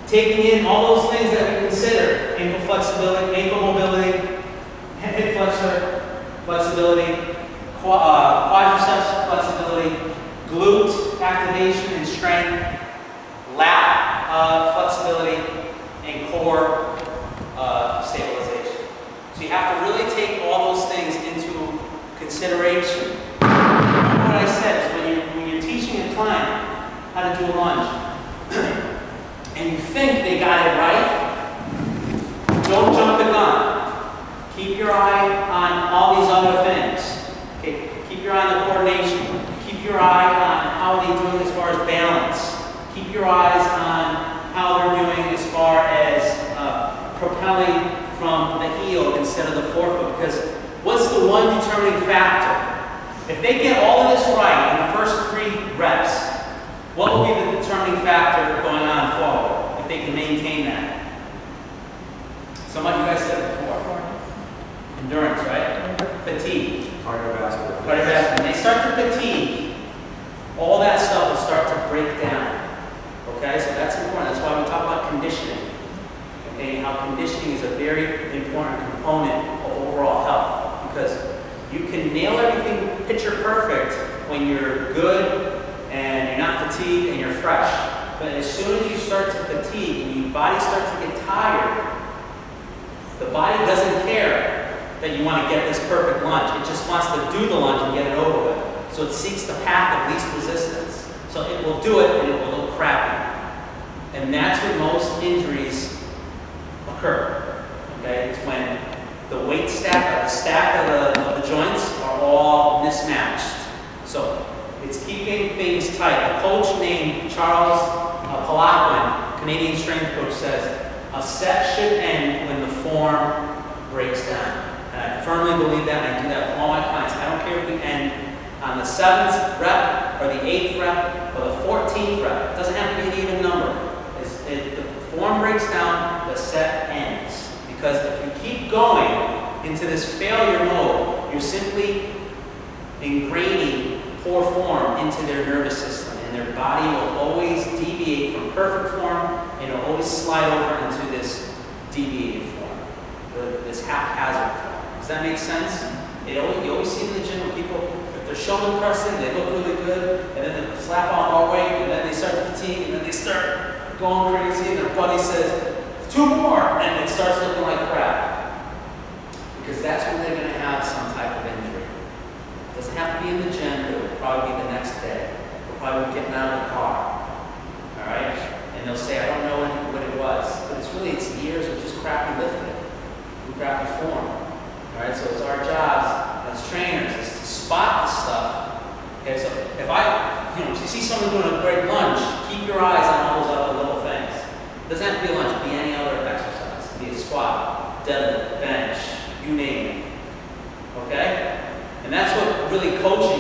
taking in all those things that we consider: ankle flexibility, ankle mobility, hip flexor flexibility, quadriceps flexibility, glute activation and strength, lat flexibility, and core stabilization. So you have to really take all those things into consideration. What I said is when you're teaching a client how to do a lunge, and you think they got it right, don't jump the gun. Keep your eye on all these other things. Okay? Keep your eye on the coordination. Keep your eye on how they're doing as far as balance. Keep your eyes on how they're doing as far as propelling from the heel instead of the forefoot. Because what's the one determining factor? If they get all of this right in the first 3 reps, what will be the determining factor going on forward, if they can maintain that? So much you guys said before. Endurance, right? Fatigue. Cardiovascular. Cardiovascular. When they start to fatigue, all that stuff will start to break down. Okay, so that's important. That's why we talk about conditioning. Okay, how conditioning is a very important component of overall health. Because you can nail everything picture perfect when you're good, and you're not fatigued, and you're fresh. But as soon as you start to fatigue and your body starts to get tired, the body doesn't care that you want to get this perfect lunge. It just wants to do the lunge and get it over with. So it seeks the path of least resistance. So it will do it, and it will look crappy. And that's where most injuries occur. Okay? It's when the weight stack, or the stack of the joints are all mismatched. So it's keeping things tight. A coach named Charles Palakwin, Canadian strength coach, says a set should end when the form breaks down. And I firmly believe that, and I do that with all my clients. I don't care if we end on the 7th rep, or the 8th rep, or the 14th rep. It doesn't have to be an even number. If the form breaks down, the set ends. Because if you keep going into this failure mode, you're simply ingraining poor form into their nervous system, and their body will always deviate from perfect form, and it'll always slide over into this deviated form, this haphazard form. Does that make sense? You always see in the gym when people, if they're shoulder pressing, they look really good, and then they slap on more weight, and then they start to fatigue, and then they start going crazy, and their buddy says, 2 more, and it starts looking like crap. Because that's when they're going to have some type of injury. It doesn't have to be in the gym, probably the next day. We'll probably be getting out of the car. Alright? And they'll say, I don't know what it was. But it's really, it's years of just crappy lifting. We crappy form. Alright? So it's our jobs as trainers is to spot the stuff. Okay, so if you see someone doing a great lunge, keep your eyes on all those other little things. It doesn't have to be a lunge, it can be any other exercise. It can be a squat, deadlift, bench, you name it. Okay? And that's what really coaching